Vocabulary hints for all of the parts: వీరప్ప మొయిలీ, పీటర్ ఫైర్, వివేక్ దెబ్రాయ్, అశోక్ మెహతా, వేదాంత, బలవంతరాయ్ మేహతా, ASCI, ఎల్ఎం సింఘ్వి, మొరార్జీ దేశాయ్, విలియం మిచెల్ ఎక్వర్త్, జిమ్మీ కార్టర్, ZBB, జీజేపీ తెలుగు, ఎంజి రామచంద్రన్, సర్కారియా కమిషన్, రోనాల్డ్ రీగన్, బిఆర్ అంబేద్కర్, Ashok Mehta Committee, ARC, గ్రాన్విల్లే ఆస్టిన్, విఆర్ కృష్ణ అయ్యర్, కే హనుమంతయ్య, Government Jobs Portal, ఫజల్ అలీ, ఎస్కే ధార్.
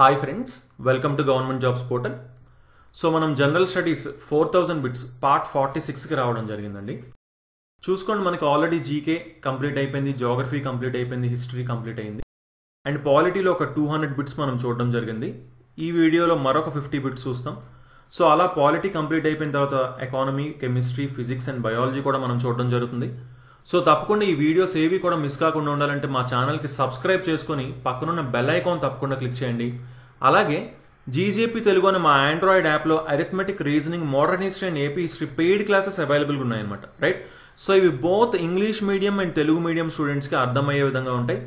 Hi friends, welcome to Government Jobs Portal. So మనం general studies 4000 bits part 46 కి రావడం జరిగిందండి. చూసుకోండి మనకి ఆల్రెడీ జీకే కంప్లీట్ అయిపోయింది, జియోగ్రఫీ కంప్లీట్ అయిపోయింది, హిస్టరీ కంప్లీట్ అయింది అండ్ పాలిటీలో ఒక 200 బిట్స్ మనం చూడడం జరిగింది. ఈ వీడియోలో మరొక 50 బిట్స్ చూస్తాం. సో అలా పాలిటీ కంప్లీట్ అయిపోయిన తర్వాత economy, chemistry, physics and biology కూడా మనం చూడడం జరుగుతుంది. సో తప్పకుండా ఈ వీడియోస్ ఏవి కూడా మిస్ కాకుండా ఉండాలంటే మా ఛానల్కి సబ్స్క్రైబ్ చేసుకొని పక్కనున్న బెల్ ఐకాన్ తప్పకుండా క్లిక్ చేయండి. అలాగే జీజేపీ తెలుగు అనే మా ఆండ్రాయిడ్ యాప్లో arithmetic, reasoning, modern history and AP history paid classes అవైలబుల్గా ఉన్నాయన్నమాట. రైట్, సో ఇవి both English medium and Telugu medium స్టూడెంట్స్కి అర్థమయ్యే విధంగా ఉంటాయి.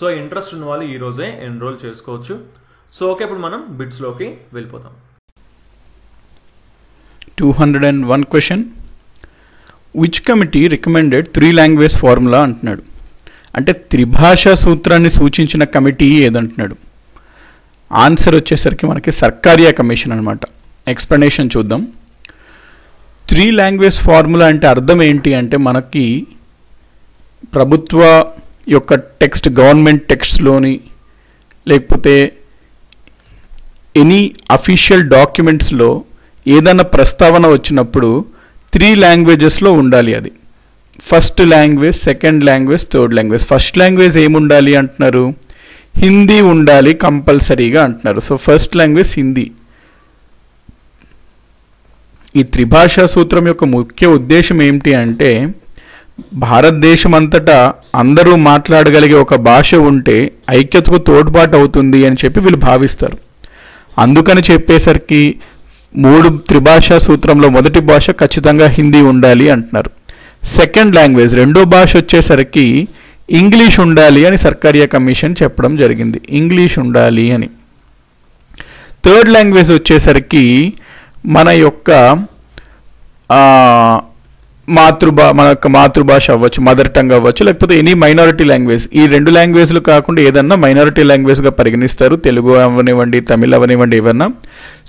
సో ఇంట్రెస్ట్ ఉన్న వాళ్ళు ఈరోజే ఎన్రోల్ చేసుకోవచ్చు. సో ఓకే, ఇప్పుడు మనం బిట్స్లోకి వెళ్ళిపోతాం. 201 question, which committee recommended three language formula అంటున్నాడు. అంటే త్రిభాషా సూత్రాన్ని సూచించిన కమిటీ ఏదంటున్నాడు. ఆన్సర్ వచ్చేసరికి మనకి సర్కారియా కమిషన్ అనమాట. ఎక్స్ప్లెనేషన్ చూద్దాం. త్రీ లాంగ్వేజ్ ఫార్ములా అంటే అర్థం ఏంటి అంటే మనకి ప్రభుత్వ యొక్క టెక్స్ట్, గవర్నమెంట్ టెక్స్ట్లోని, లేకపోతే ఎనీ అఫీషియల్ డాక్యుమెంట్స్లో ఏదైనా ప్రస్తావన వచ్చినప్పుడు త్రీ లాంగ్వేజెస్లో ఉండాలి. అది first language, second language, third language. First language ఏముండాలి అంటున్నారు, హిందీ ఉండాలి కంపల్సరీగా అంటున్నారు. So first language Hindi. ఈ త్రిభాషా సూత్రం యొక్క ముఖ్య ఉద్దేశం ఏమిటి అంటే భారతదేశం అంతటా అందరూ మాట్లాడగలిగే ఒక భాష ఉంటే ఐక్యతకు తోడ్పాటు అవుతుంది అని చెప్పి వీళ్ళు భావిస్తారు. అందుకని చెప్పేసరికి మూడు త్రిభాషా సూత్రంలో మొదటి భాష ఖచ్చితంగా హిందీ ఉండాలి అంటున్నారు. సెకండ్ లాంగ్వేజ్, రెండో భాష వచ్చేసరికి ఇంగ్లీష్ ఉండాలి అని సర్కారియా కమిషన్ చెప్పడం జరిగింది. ఇంగ్లీష్ ఉండాలి అని. థర్డ్ లాంగ్వేజ్ వచ్చేసరికి మన యొక్క మన యొక్క మాతృభాష అవ్వచ్చు, మదర్ టంగ్ అవ్వచ్చు, లేకపోతే ఎనీ మైనారిటీ లాంగ్వేజ్. ఈ రెండు లాంగ్వేజ్లు కాకుండా ఏదన్నా మైనారిటీ లాంగ్వేజ్గా పరిగణిస్తారు. తెలుగు అవనివ్వండి, తమిళ అవనివ్వండి, ఏమన్నా.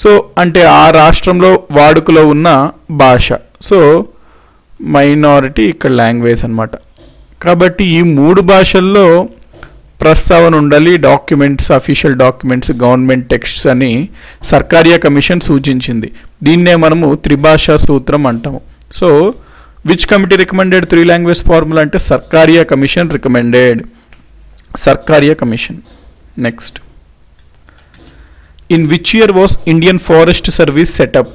సో అంటే ఆ రాష్ట్రంలో వాడుకలో ఉన్న భాష. సో మైనారిటీ ఇక్కడ లాంగ్వేజ్ అనమాట. కాబట్టి ఈ మూడు భాషల్లో ప్రస్తావన ఉండాలి. Documents, official documents, government texts అని సర్కారియా కమిషన్ సూచించింది. దీన్నే మనము త్రిభాషా సూత్రం అంటాము. So which committee recommended three language formula అంటే సర్కారియా కమిషన్ recommended. సర్కారియా కమిషన్. Next, in which year was Indian forest service set up.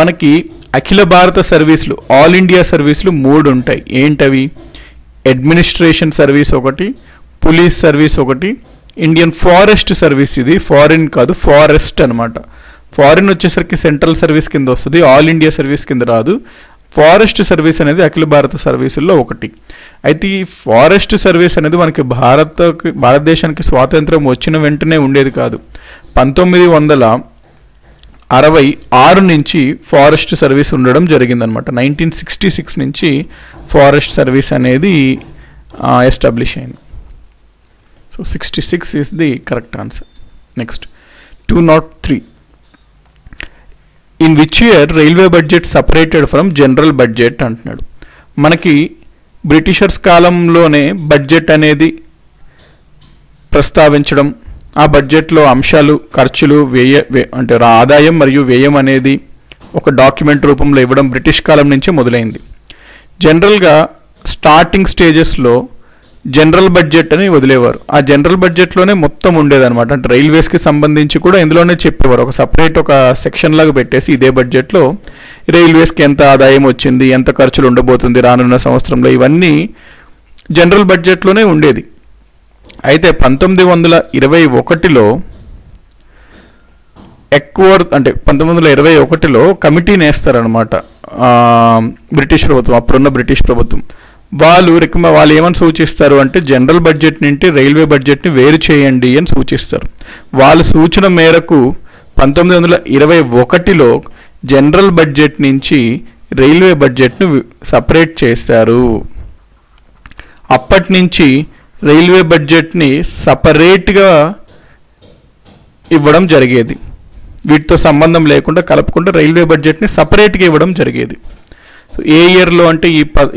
మనకి అఖిల భారత సర్వీసులు, ఆల్ ఇండియా సర్వీసులు మూడు ఉంటాయి. ఏంటవి? అడ్మినిస్ట్రేషన్ సర్వీస్ ఒకటి, పోలీస్ సర్వీస్ ఒకటి, ఇండియన్ ఫారెస్ట్ సర్వీస్. ఇది ఫారిన్ కాదు, ఫారెస్ట్ అనమాట. ఫారిన్ వచ్చేసరికి సెంట్రల్ సర్వీస్ కింద వస్తుంది, ఆల్ ఇండియా సర్వీస్ కింద రాదు. ఫారెస్ట్ సర్వీస్ అనేది అఖిల భారత సర్వీసుల్లో ఒకటి. అయితే ఈ ఫారెస్ట్ సర్వీస్ అనేది మనకి భారతదేశానికి స్వాతంత్రం వచ్చిన వెంటనే ఉండేది కాదు. 1966 నుంచి ఫారెస్ట్ సర్వీస్ ఉండడం జరిగిందనమాట. 1966 నుంచి ఫారెస్ట్ సర్వీస్ అనేది ఎస్టాబ్లిష్ అయింది. So 66 is the correct answer. Next, 203, in which year railway budget separated from general budget అంటున్నాడు. మనకి బ్రిటిషర్స్ కాలంలోనే బడ్జెట్ అనేది ప్రస్తావించడం, ఆ బడ్జెట్లో అంశాలు, ఖర్చులు, అంటే ఆదాయం మరియు వ్యయం అనేది ఒక డాక్యుమెంట్ రూపంలో ఇవ్వడం బ్రిటిష్ కాలం నుంచే మొదలైంది. జనరల్గా స్టార్టింగ్ స్టేజెస్లో జనరల్ బడ్జెట్ అని వదిలేవారు. ఆ జనరల్ బడ్జెట్లోనే మొత్తం ఉండేదన్నమాట. అంటే రైల్వేస్కి సంబంధించి కూడా ఇందులోనే చెప్పేవారు. ఒక సపరేట్ ఒక సెక్షన్ లాగా పెట్టేసి ఇదే బడ్జెట్లో రైల్వేస్కి ఎంత ఆదాయం వచ్చింది, ఎంత ఖర్చులు ఉండబోతుంది రానున్న సంవత్సరంలో, ఇవన్నీ జనరల్ బడ్జెట్లోనే ఉండేది. అయితే 1921లో కమిటీని వేస్తారనమాట బ్రిటిష్ ప్రభుత్వం, అప్పుడున్న బ్రిటిష్ ప్రభుత్వం. వాళ్ళు ఏమని సూచిస్తారు అంటే జనరల్ బడ్జెట్ నుండి రైల్వే బడ్జెట్ని వేరు చేయండి అని సూచిస్తారు. వాళ్ళ సూచన మేరకు 1921లో జనరల్ బడ్జెట్ నుంచి రైల్వే బడ్జెట్ను సపరేట్ చేస్తారు. అప్పటి నుంచి రైల్వే బడ్జెట్ని సపరేట్గా ఇవ్వడం జరిగేది. వీటితో సంబంధం లేకుండా కలపకుండా రైల్వే బడ్జెట్ని సపరేట్గా ఇవ్వడం జరిగేది. సో ఏ ఇయర్లో అంటే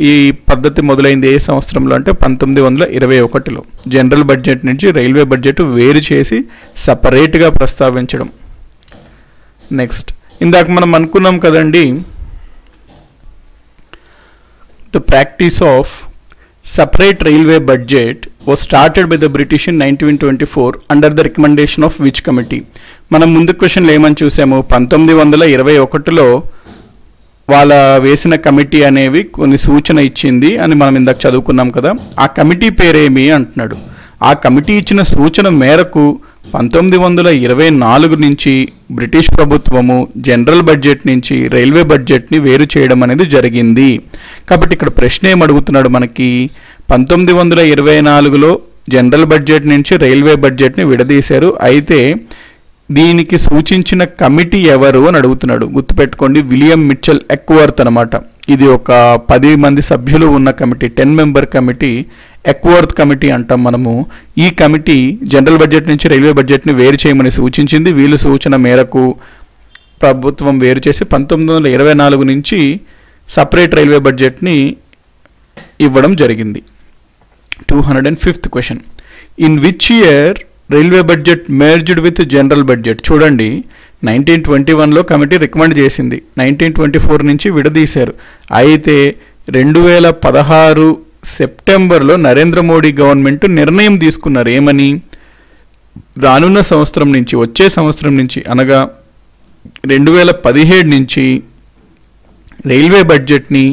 ఈ పద్ధతి మొదలైంది ఏ సంవత్సరంలో అంటే 1921లో జనరల్ బడ్జెట్ నుంచి రైల్వే బడ్జెట్ వేరు చేసి సపరేట్గా ప్రస్తావించడం. నెక్స్ట్ ఇందాక మనం అనుకున్నాం కదండి the practice of separate railway budget was started by the British in 1924 under the recommendation of which committee? మనం ముందు క్వశ్చన్లు ఏమని చూసాము 1921లో వాళ్ళ వేసిన కమిటీ అనేవి కొన్ని సూచన ఇచ్చింది అని మనం ఇందాక చదువుకున్నాం కదా. ఆ కమిటీ పేరేమి అంటున్నాడు. ఆ కమిటీ ఇచ్చిన సూచన మేరకు 1924 నుంచి బ్రిటిష్ ప్రభుత్వము జనరల్ బడ్జెట్ నుంచి రైల్వే బడ్జెట్ని వేరు చేయడం అనేది జరిగింది. కాబట్టి ఇక్కడ ప్రశ్న ఏమడుగుతున్నాడు మనకి 1924లో జనరల్ బడ్జెట్ నుంచి రైల్వే బడ్జెట్ని విడదీశారు. అయితే దీనికి సూచించిన కమిటీ ఎవరు అని అడుగుతున్నాడు. గుర్తుపెట్టుకోండి విలియం మిచెల్ ఎక్వర్త్ అనమాట. ఇది ఒక 10 మంది సభ్యులు ఉన్న committee 10 member committee Acworth committee అంటాం మనము. ఈ కమిటీ జనరల్ బడ్జెట్ నుంచి రైల్వే బడ్జెట్ని వేరు చేయమని సూచించింది. వీళ్ళు సూచన మేరకు ప్రభుత్వం వేరు చేసి 1924 నుంచి సపరేట్ రైల్వే బడ్జెట్ని ఇవ్వడం జరిగింది. 205th question in which year railway budget merged with general budget. చూడండి 1921లో కమిటీ రికమెండ్ చేసింది 1924 నుంచి విడదీశారు. అయితే 2016 సెప్టెంబర్లో నరేంద్ర మోడీ గవర్నమెంట్ నిర్ణయం తీసుకున్నారు. ఏమని రానున్న సంవత్సరం నుంచి వచ్చే సంవత్సరం నుంచి అనగా 2017 నుంచి రైల్వే బడ్జెట్ని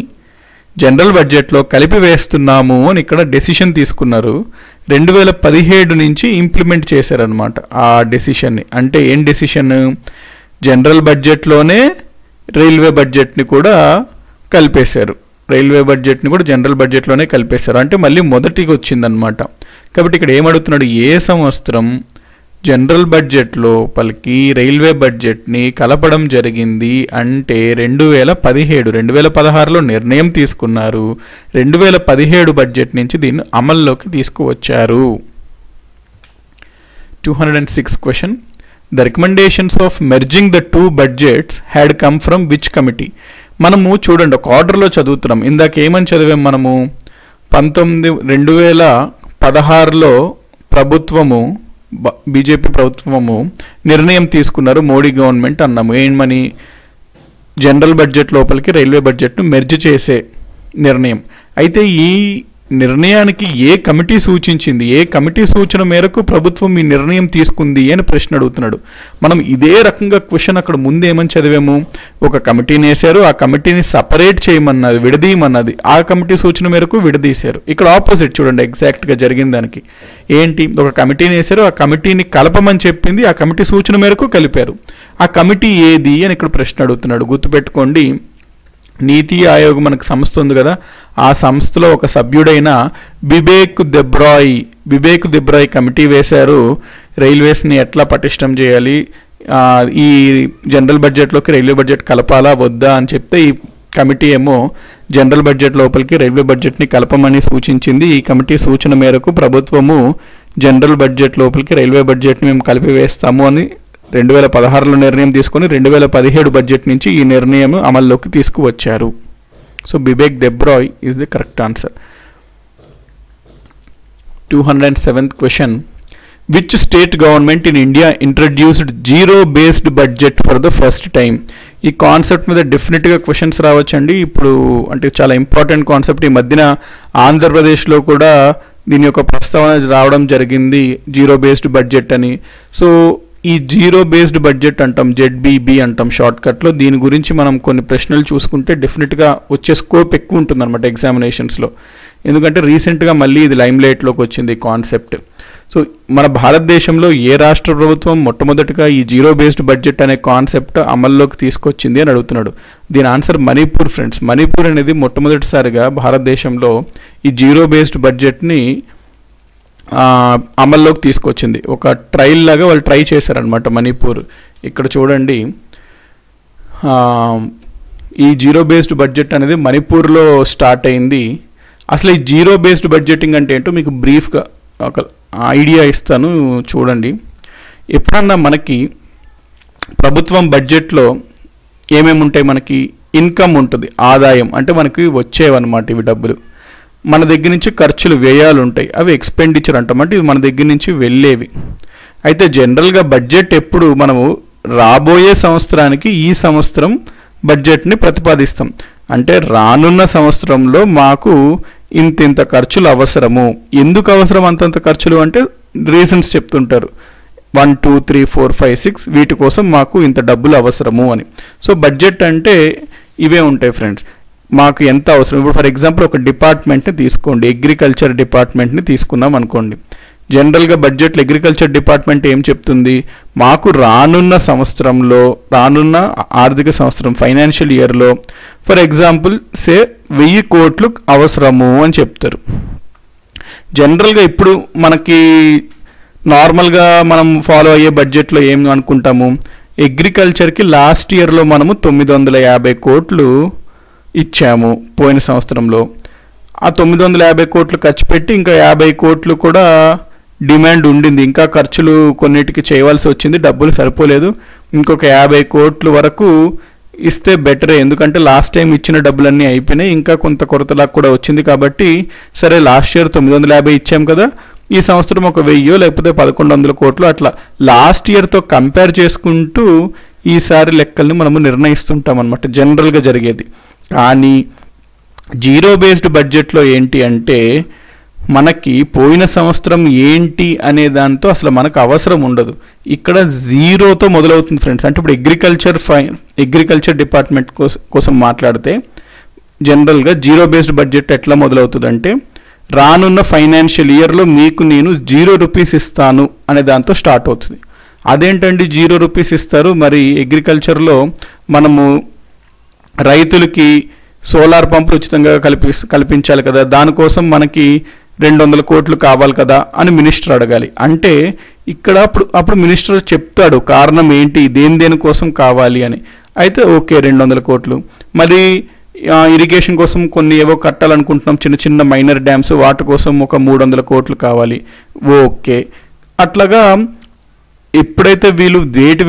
జనరల్ బడ్జెట్లో కలిపి వేస్తున్నాము అని ఇక్కడ డెసిషన్ తీసుకున్నారు. 2017 నుంచి ఇంప్లిమెంట్ చేశారనమాట ఆ డెసిషన్ని. అంటే ఏం డెసిషన్ జనరల్ బడ్జెట్లోనే రైల్వే బడ్జెట్ని కూడా కలిపేశారు. రైల్వే బడ్జెట్ని కూడా జనరల్ బడ్జెట్లోనే కలిపేశారు. అంటే మళ్ళీ మొదటికి వచ్చిందనమాట. కాబట్టి ఇక్కడ ఏమడుగుతున్నాడు ఏ సంవత్సరం జనరల్ బడ్జెట్లో పలికి రైల్వే బడ్జెట్ని కలపడం జరిగింది అంటే 2017. 2016లో నిర్ణయం తీసుకున్నారు. 2017 బడ్జెట్ నుంచి దీన్ని అమల్లోకి తీసుకువచ్చారు. 206 question the recommendations of merging the two budgets had come from which committee. మనము చూడండి ఒక ఆర్డర్లో చదువుతున్నాం. ఇందాక ఏమని చదివాం మనము 2016లో ప్రభుత్వము బీజేపీ ప్రభుత్వము నిర్ణయం తీసుకున్నారు మోడీ గవర్నమెంట్ అన్నాము. ఏమని జనరల్ బడ్జెట్ లోపలికి రైల్వే బడ్జెట్ను మెర్జ్ చేసే నిర్ణయం. అయితే ఈ నిర్ణయానికి ఏ కమిటీ సూచించింది ఏ కమిటీ సూచన మేరకు ప్రభుత్వం ఈ నిర్ణయం తీసుకుంది అని ప్రశ్న అడుగుతున్నాడు. మనం ఇదే రకంగా క్వశ్చన్ అక్కడ ముందు ఏమని చదివాము ఒక కమిటీని వేశారు ఆ కమిటీని సపరేట్ చేయమన్నది విడదీయమన్నది ఆ కమిటీ సూచన మేరకు విడదీశారు. ఇక్కడ ఆపోజిట్ చూడండి ఎగ్జాక్ట్గా జరిగిన దానికి ఏంటి ఒక కమిటీని వేశారు ఆ కమిటీని కలపమని చెప్పింది ఆ కమిటీ సూచన మేరకు కలిపారు. ఆ కమిటీ ఏది అని ఇక్కడ ప్రశ్న అడుగుతున్నాడు. గుర్తుపెట్టుకోండి నీతి ఆయోగ్ మనకు సంస్థ ఉంది కదా ఆ సంస్థలో ఒక సభ్యుడైన వివేక్ దెబ్రాయ్ కమిటీ వేశారు. రైల్వేస్ని ఎట్లా పటిష్టం చేయాలి ఈ జనరల్ బడ్జెట్లోకి రైల్వే బడ్జెట్ కలపాలా వద్దా అని చెప్తే ఈ కమిటీ ఏమో జనరల్ బడ్జెట్ లోపలికి రైల్వే బడ్జెట్ని కలపమని సూచించింది. ఈ కమిటీ సూచన మేరకు ప్రభుత్వము జనరల్ బడ్జెట్ లోపలికి రైల్వే బడ్జెట్ని మేము కలిపి వేస్తాము అని 2016లో నిర్ణయం తీసుకొని 2017 బడ్జెట్ నుంచి ఈ నిర్ణయం అమల్లోకి తీసుకువచ్చారు. So వివేక్ దెబ్రాయ్ is the correct answer. 207th question which state government in India introduced zero based budget for the first time. ఈ కాన్సెప్ట్ మీద డెఫినెట్గా క్వశ్చన్స్ రావచ్చండి. ఇప్పుడు అంటే చాలా ఇంపార్టెంట్ కాన్సెప్ట్. ఈ మధ్యన ఆంధ్రప్రదేశ్లో కూడా దీని యొక్క ప్రస్తావన రావడం జరిగింది జీరో బేస్డ్ బడ్జెట్ అని. సో ఈ జీరో బేస్డ్ బడ్జెట్ అంటాం జెడ్బీబీ అంటాం షార్ట్కట్లో. దీని గురించి మనం కొన్ని ప్రశ్నలు చూసుకుంటే డెఫినెట్గా వచ్చే స్కోప్ ఎక్కువ ఉంటుందన్నమాట ఎగ్జామినేషన్స్లో. ఎందుకంటే రీసెంట్గా మళ్ళీ ఇది లైమ్లైట్లోకి వచ్చింది ఈ కాన్సెప్ట్. సో మన భారతదేశంలో ఏ రాష్ట్ర ప్రభుత్వం మొట్టమొదటిగా ఈ జీరో బేస్డ్ బడ్జెట్ అనే కాన్సెప్ట్ అమల్లోకి తీసుకొచ్చింది అని అడుగుతున్నాడు. దీని ఆన్సర్ మణిపూర్ ఫ్రెండ్స్. మణిపూర్ అనేది మొట్టమొదటిసారిగా భారతదేశంలో ఈ జీరో బేస్డ్ బడ్జెట్ని అమల్లోకి తీసుకొచ్చింది. ఒక ట్రైల్ లాగా వాళ్ళు ట్రై చేశారనమాట మణిపూర్. ఇక్కడ చూడండి ఈ జీరో బేస్డ్ బడ్జెట్ అనేది మణిపూర్లో స్టార్ట్ అయింది. అసలు ఈ జీరో బేస్డ్ బడ్జెటింగ్ అంటే ఏంటో మీకు బ్రీఫ్గా ఒక ఐడియా ఇస్తాను చూడండి. ఎప్పుడన్నా మనకి ప్రభుత్వం బడ్జెట్లో ఏమేమి ఉంటాయి మనకి ఇన్కమ్ ఉంటుంది, ఆదాయం అంటే మనకి వచ్చేవన్నమాట. ఇవి డబ్బులు మన దగ్గర నుంచి ఖర్చులు వ్యయాలు ఉంటాయి, అవి ఎక్స్పెండిచర్ అంటాం, అంటే ఇది మన దగ్గర నుంచి వెళ్ళేవి. అయితే జనరల్గా బడ్జెట్ ఎప్పుడు మనము రాబోయే సంవత్సరానికి ఈ సంవత్సరం బడ్జెట్ని ప్రతిపాదిస్తాం, అంటే రానున్న సంవత్సరంలో మాకు ఇంతింత ఖర్చులు అవసరము. ఎందుకు అవసరం అంతంత ఖర్చులు అంటే రీజన్స్ చెప్తుంటారు, 1 2 3 4 5 6 వీటి కోసం మాకు ఇంత డబ్బులు అవసరము అని. సో బడ్జెట్ అంటే ఇవే ఉంటాయి ఫ్రెండ్స్, మాకు ఎంత అవసరం. ఇప్పుడు ఫర్ ఎగ్జాంపుల్ ఒక డిపార్ట్మెంట్ని తీసుకోండి, అగ్రికల్చర్ డిపార్ట్మెంట్ని తీసుకున్నాం అనుకోండి. జనరల్గా బడ్జెట్లో అగ్రికల్చర్ డిపార్ట్మెంట్ ఏం చెప్తుంది, మాకు రానున్న సంవత్సరంలో రానున్న ఆర్థిక సంవత్సరం ఫైనాన్షియల్ ఇయర్లో ఫర్ ఎగ్జాంపుల్ సే 1000 కోట్లు అవసరము అని చెప్తారు. జనరల్గా ఇప్పుడు మనకి నార్మల్గా మనం ఫాలో అయ్యే బడ్జెట్లో ఏం అనుకుంటాము, అగ్రికల్చర్కి లాస్ట్ ఇయర్లో మనము 950 కోట్లు ఇచ్చాము పోయిన సంవత్సరంలో. ఆ 950 కోట్లు ఖర్చు పెట్టి ఇంకా 50 కోట్లు కూడా డిమాండ్ ఉండింది, ఇంకా ఖర్చులు కొన్నిటికి చేయవలసి వచ్చింది, డబ్బులు సరిపోలేదు, ఇంకొక 50 కోట్లు వరకు ఇస్తే బెటరే, ఎందుకంటే లాస్ట్ టైం ఇచ్చిన డబ్బులన్నీ అయిపోయినాయి, ఇంకా కొంత కొరతలా కూడా వచ్చింది కాబట్టి సరే లాస్ట్ ఇయర్ 950 ఇచ్చాం కదా, ఈ సంవత్సరం ఒక 1000 లేకపోతే 1100 కోట్లు అట్లా లాస్ట్ ఇయర్తో కంపేర్ చేసుకుంటూ ఈసారి లెక్కల్ని మనము నిర్ణయిస్తుంటాం అనమాట జనరల్గా జరిగేది. కానీ జీరో బేస్డ్ బడ్జెట్లో ఏంటి అంటే మనకి పోయిన సంవత్సరం ఏంటి అనే దాంతో అసలు మనకు అవసరం ఉండదు, ఇక్కడ జీరోతో మొదలవుతుంది ఫ్రెండ్స్. అంటే ఇప్పుడు అగ్రికల్చర్ డిపార్ట్మెంట్ కోసం మాట్లాడితే జనరల్గా జీరో బేస్డ్ బడ్జెట్ ఎట్లా మొదలవుతుందంటే రానున్న ఫైనాన్షియల్ ఇయర్లో మీకు నేను 0 రూపీస్ ఇస్తాను అనే దాంతో స్టార్ట్ అవుతుంది. అదేంటండి 0 రూపీస్ ఇస్తారు, మరి అగ్రికల్చర్లో మనము రైతులకి సోలార్ పంపులు ఉచితంగా కల్పించాలి కదా, దానికోసం మనకి 200 కోట్లు కావాలి కదా అని మినిస్టర్ అడగాలి. అంటే ఇక్కడ అప్పుడు మినిస్టర్ చెప్తాడు కారణం ఏంటి, దేనికోసం కావాలి అని. అయితే ఓకే 200 కోట్లు, మరి ఇరిగేషన్ కోసం కొన్ని ఏవో కట్టాలనుకుంటున్నాం, చిన్న చిన్న మైనర్ డ్యామ్స్, వాటి కోసం ఒక 300 కోట్లు కావాలి, ఓకే. అట్లాగా ఎప్పుడైతే వీళ్ళు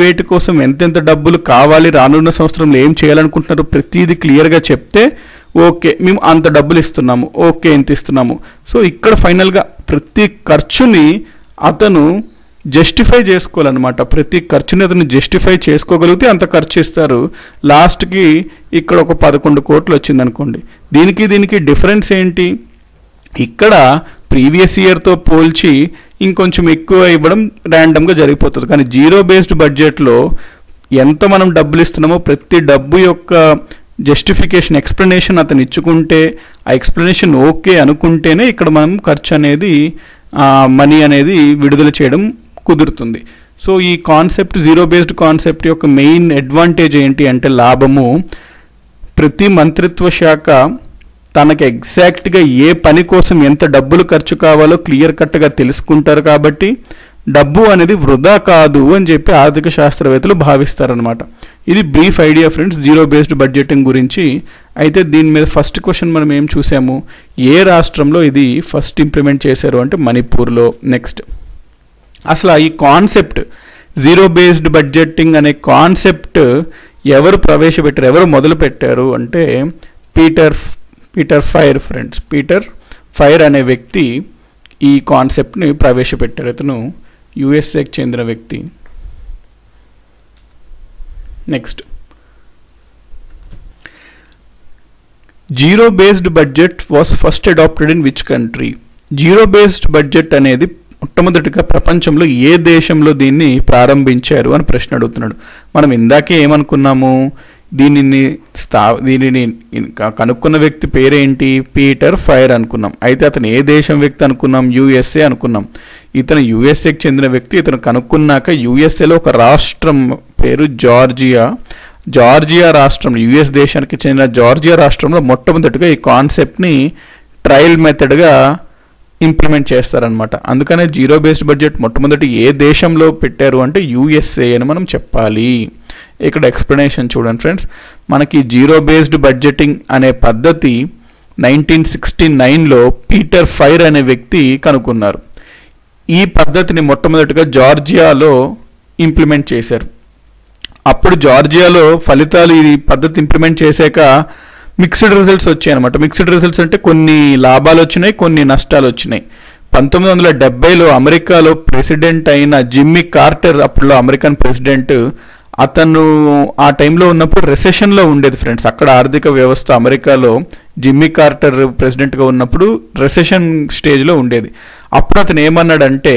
వేటి కోసం ఎంతెంత డబ్బులు కావాలి, రానున్న సంవత్సరంలో ఏం చేయాలనుకుంటున్నారో ప్రతిదీ క్లియర్గా చెప్తే ఓకే మేము అంత డబ్బులు ఇస్తున్నాము, ఓకే ఇంత ఇస్తున్నాము. సో ఇక్కడ ఫైనల్గా ప్రతి ఖర్చుని అతను జస్టిఫై చేసుకోవాలన్నమాట, ప్రతి ఖర్చుని అతను జస్టిఫై చేసుకోగలిగితే అంత ఖర్చు ఇస్తారు. లాస్ట్కి ఇక్కడ ఒక 11 కోట్లు వచ్చిందనుకోండి, దీనికి డిఫరెన్స్ ఏంటి, ఇక్కడ ప్రీవియస్ ఇయర్తో పోల్చి ఇంకొంచెం ఎక్కువ ఇవ్వడం ర్యాండమ్గా జరిగిపోతుంది. కానీ జీరో బేస్డ్ బడ్జెట్లో ఎంత మనం డబ్బులు ఇస్తున్నామో ప్రతి డబ్బు యొక్క జస్టిఫికేషన్ ఎక్స్ప్లెనేషన్ అతను ఇచ్చుకుంటే, ఆ ఎక్స్ప్లెనేషన్ ఓకే అనుకుంటేనే ఇక్కడ మనం ఖర్చు అనేది మనీ అనేది విడుదల చేయడం కుదురుతుంది. సో ఈ కాన్సెప్ట్ జీరో బేస్డ్ కాన్సెప్ట్ యొక్క మెయిన్ అడ్వాంటేజ్ ఏంటి అంటే లాభము, ప్రతి మంత్రిత్వ శాఖ తనకు ఎగ్జాక్ట్గా ఏ పని కోసం ఎంత డబ్బులు ఖర్చు కావాలో క్లియర్ కట్గా తెలుసుకుంటారు కాబట్టి డబ్బు అనేది వృధా కాదు అని చెప్పి ఆర్థిక శాస్త్రవేత్తలు భావిస్తారనమాట. ఇది brief idea friends zero based budgeting గురించి. అయితే దీని మీద ఫస్ట్ క్వశ్చన్ మనం ఏం చూసాము, ఏ రాష్ట్రంలో ఇది ఫస్ట్ ఇంప్లిమెంట్ చేశారు అంటే మణిపూర్లో. నెక్స్ట్ అసలు ఈ కాన్సెప్ట్ జీరో బేస్డ్ బడ్జెటింగ్ అనే కాన్సెప్ట్ ఎవరు ప్రవేశపెట్టారు, ఎవరు మొదలుపెట్టారు అంటే పీటర్ ఫైర్ friends. పీటర్ ఫైర్ అనే వ్యక్తి ఈ కాన్సెప్ట్ని ప్రవేశపెట్టారు, అతను యుఎస్ఏకి చెందిన వ్యక్తి. Next zero based budget was first adapted in which country, zero based budget అనేది మొట్టమొదటిగా ప్రపంచంలో ఏ దేశంలో దీన్ని ప్రారంభించారు అని ప్రశ్న అడుగుతున్నాడు. మనం ఇందాకే ఏమనుకున్నాము, దీనిని కనుక్కున్న వ్యక్తి పేరేంటి, పీటర్ ఫైర్ అనుకున్నాం. అయితే అతను ఏ దేశం వ్యక్తి అనుకున్నాం, యుఎస్ఏ అనుకున్నాం. ఇతను యుఎస్ఏకి చెందిన వ్యక్తి, ఇతను కనుక్కున్నాక యుఎస్ఏలో ఒక రాష్ట్రం పేరు జార్జియా రాష్ట్రంలో, యుఎస్ దేశానికి చెందిన జార్జియా రాష్ట్రంలో మొట్టమొదటిగా ఈ కాన్సెప్ట్ని ట్రయల్ మెథడ్గా ఇంప్లిమెంట్ చేస్తారనమాట. అందుకనే జీరో బేస్డ్ బడ్జెట్ మొట్టమొదటి ఏ దేశంలో పెట్టారు అంటే యుఎస్ఏ అని మనం చెప్పాలి. ఇక్కడ ఎక్స్ప్లెనేషన్ చూడండి ఫ్రెండ్స్, మనకి జీరో బేస్డ్ బడ్జెటింగ్ అనే పద్ధతి 1969లో పీటర్ ఫైర్ అనే వ్యక్తి కనుక్కున్నారు. ఈ పద్ధతిని మొట్టమొదటిగా జార్జియాలో ఇంప్లిమెంట్ చేశారు. అప్పుడు జార్జియాలో ఫలితాలు ఈ పద్ధతి ఇంప్లిమెంట్ చేశాక మిక్స్డ్ రిజల్ట్స్ వచ్చాయన్నమాట. మిక్స్డ్ రిజల్ట్స్ అంటే కొన్ని లాభాలు వచ్చినాయి, కొన్ని నష్టాలు వచ్చినాయి. 1970లో అమెరికాలో ప్రెసిడెంట్ అయిన జిమ్మీ కార్టర్, అప్పుడు అమెరికన్ ప్రెసిడెంట్, అతను ఆ టైంలో ఉన్నప్పుడు రెసెషన్లో ఉండేది ఫ్రెండ్స్. అక్కడ ఆర్థిక వ్యవస్థ అమెరికాలో జిమ్మీ కార్టర్ ప్రెసిడెంట్గా ఉన్నప్పుడు రెసెషన్ స్టేజ్లో ఉండేది. అప్పుడు అతను ఏమన్నాడంటే,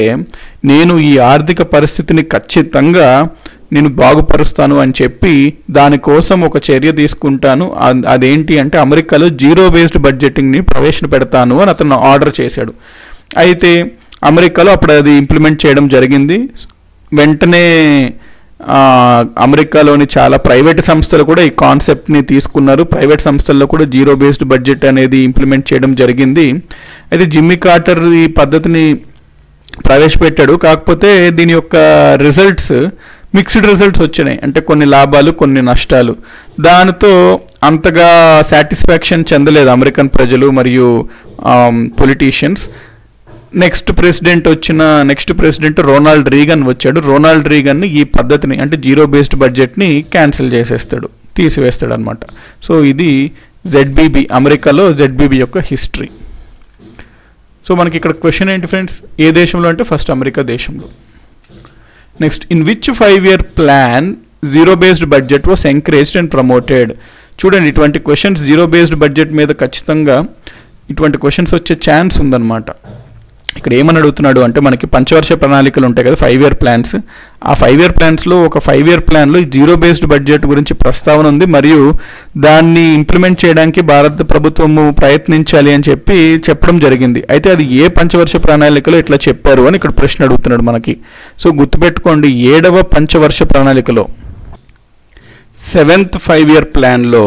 నేను ఈ ఆర్థిక పరిస్థితిని ఖచ్చితంగా నేను బాగుపరుస్తాను అని చెప్పి దానికోసం ఒక చర్య తీసుకుంటాను. అదేంటి అంటే అమెరికాలో జీరో బేస్డ్ బడ్జెటింగ్ని ప్రవేశపెడతాను అని అతను ఆర్డర్ చేశాడు. అయితే అమెరికాలో అప్పుడు అది ఇంప్లిమెంట్ చేయడం జరిగింది. వెంటనే అమెరికాలోని చాలా ప్రైవేట్ సంస్థలు కూడా ఈ కాన్సెప్ట్ని తీసుకున్నారు. ప్రైవేట్ సంస్థల్లో కూడా జీరో బేస్డ్ బడ్జెట్ అనేది ఇంప్లిమెంట్ చేయడం జరిగింది. అయితే జిమ్మీ కార్టర్ ఈ పద్ధతిని ప్రవేశపెట్టాడు. కాకపోతే దీని యొక్క రిజల్ట్స్ మిక్స్డ్ రిజల్ట్స్ వచ్చినాయి, అంటే కొన్ని లాభాలు కొన్ని నష్టాలు. దానితో అంతగా సాటిస్ఫాక్షన్ చెందలేదు అమెరికన్ ప్రజలు మరియు politicians. Next president రోనాల్డ్ రీగన్ వచ్చాడు. రోనాల్డ్ రీగన్ ఈ పద్ధతిని అంటే జీరో బేస్డ్ బడ్జెట్ని క్యాన్సిల్ చేసేస్తాడు, తీసివేస్తాడు అనమాట. సో ఇది ZBB, అమెరికాలో ZBB యొక్క హిస్టరీ. సో మనకి ఇక్కడ క్వశ్చన్ ఏంటి ఫ్రెండ్స్, ఏ దేశంలో అంటే ఫస్ట్ అమెరికా దేశంలో. Next, in which 5-year plan zero based budget was encouraged and promoted. చూడండి, ఇటువంటి క్వశ్చన్స్ జీరో బేస్డ్ బడ్జెట్ మీద ఖచ్చితంగా ఇటువంటి క్వశ్చన్స్ వచ్చే ఛాన్స్ ఉందన్నమాట. ఇక్కడ ఏమని అడుగుతున్నాడు అంటే, మనకి పంచవర్ష ప్రణాళికలు ఉంటాయి కదా, 5-year ప్లాన్స్. ఆ 5-year ప్లాన్స్లో ఒక 5-year ప్లాన్లో జీరో బేస్డ్ బడ్జెట్ గురించి ప్రస్తావన ఉంది, మరియు దాన్ని ఇంప్లిమెంట్ చేయడానికి భారత ప్రభుత్వము ప్రయత్నించాలి అని చెప్పి చెప్పడం జరిగింది. అయితే అది ఏ పంచవర్ష ప్రణాళికలో ఇట్లా చెప్పారు అని ఇక్కడ ప్రశ్న అడుగుతున్నాడు మనకి. సో గుర్తుపెట్టుకోండి, 7వ పంచవర్ష ప్రణాళికలో 7th 5-year ప్లాన్లో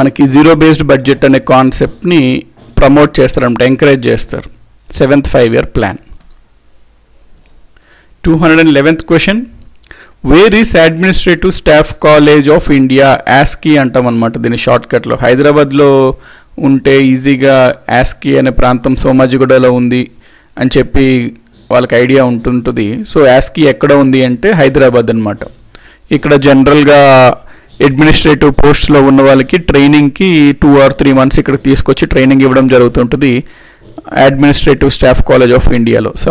మనకి జీరో బేస్డ్ బడ్జెట్ అనే కాన్సెప్ట్ని ప్రమోట్ చేస్తారనమాట, ఎంకరేజ్ చేస్తారు. 7th 5-year plan. 211th question. Where is Administrative Staff College of India? ASCI అంటాం అనమాట దీని షార్ట్కట్లో. హైదరాబాద్లో ఉంటే ఈజీగా ASCI అనే ప్రాంతం సోమాజిగూడలో ఉంది అని చెప్పి వాళ్ళకి ఐడియా ఉంటుంటుంది. సో ASCI ఎక్కడ ఉంది అంటే హైదరాబాద్ అనమాట. ఇక్కడ జనరల్గా అడ్మినిస్ట్రేటివ్ పోస్ట్లో ఉన్న వాళ్ళకి ట్రైనింగ్కి 2 or 3 months ఇక్కడ తీసుకొచ్చి ట్రైనింగ్ ఇవ్వడం జరుగుతుంటుంది అడ్మినిస్ట్రేటివ్ స్టాఫ్ కాలేజ్ ఆఫ్ ఇండియాలో. సో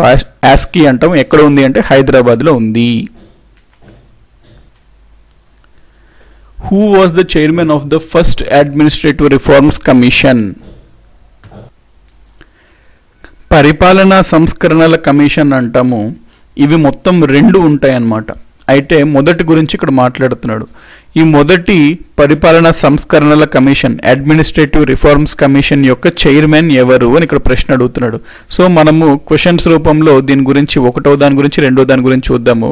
ASCI అంటాం. ఎక్కడ ఉంది అంటే హైదరాబాద్లో ఉంది. Who was the chairman of the first administrative reforms commission? పరిపాలనా సంస్కరణల కమిషన్ అంటాము. ఇవి మొత్తం 2 ఉంటాయి అన్నమాట. అయితే మొదటి గురించి ఇక్కడ మాట్లాడుతున్నాడు. ఈ మొదటి పరిపాలనా సంస్కరణల కమిషన్ అడ్మినిస్ట్రేటివ్ రిఫార్మ్స్ కమిషన్ యొక్క చైర్మన్ ఎవరు అని ఇక్కడ ప్రశ్న అడుగుతున్నాడు. సో మనము క్వశ్చన్స్ రూపంలో దీని గురించి 1వ దాని గురించి 2వ దాని గురించి చూద్దాము.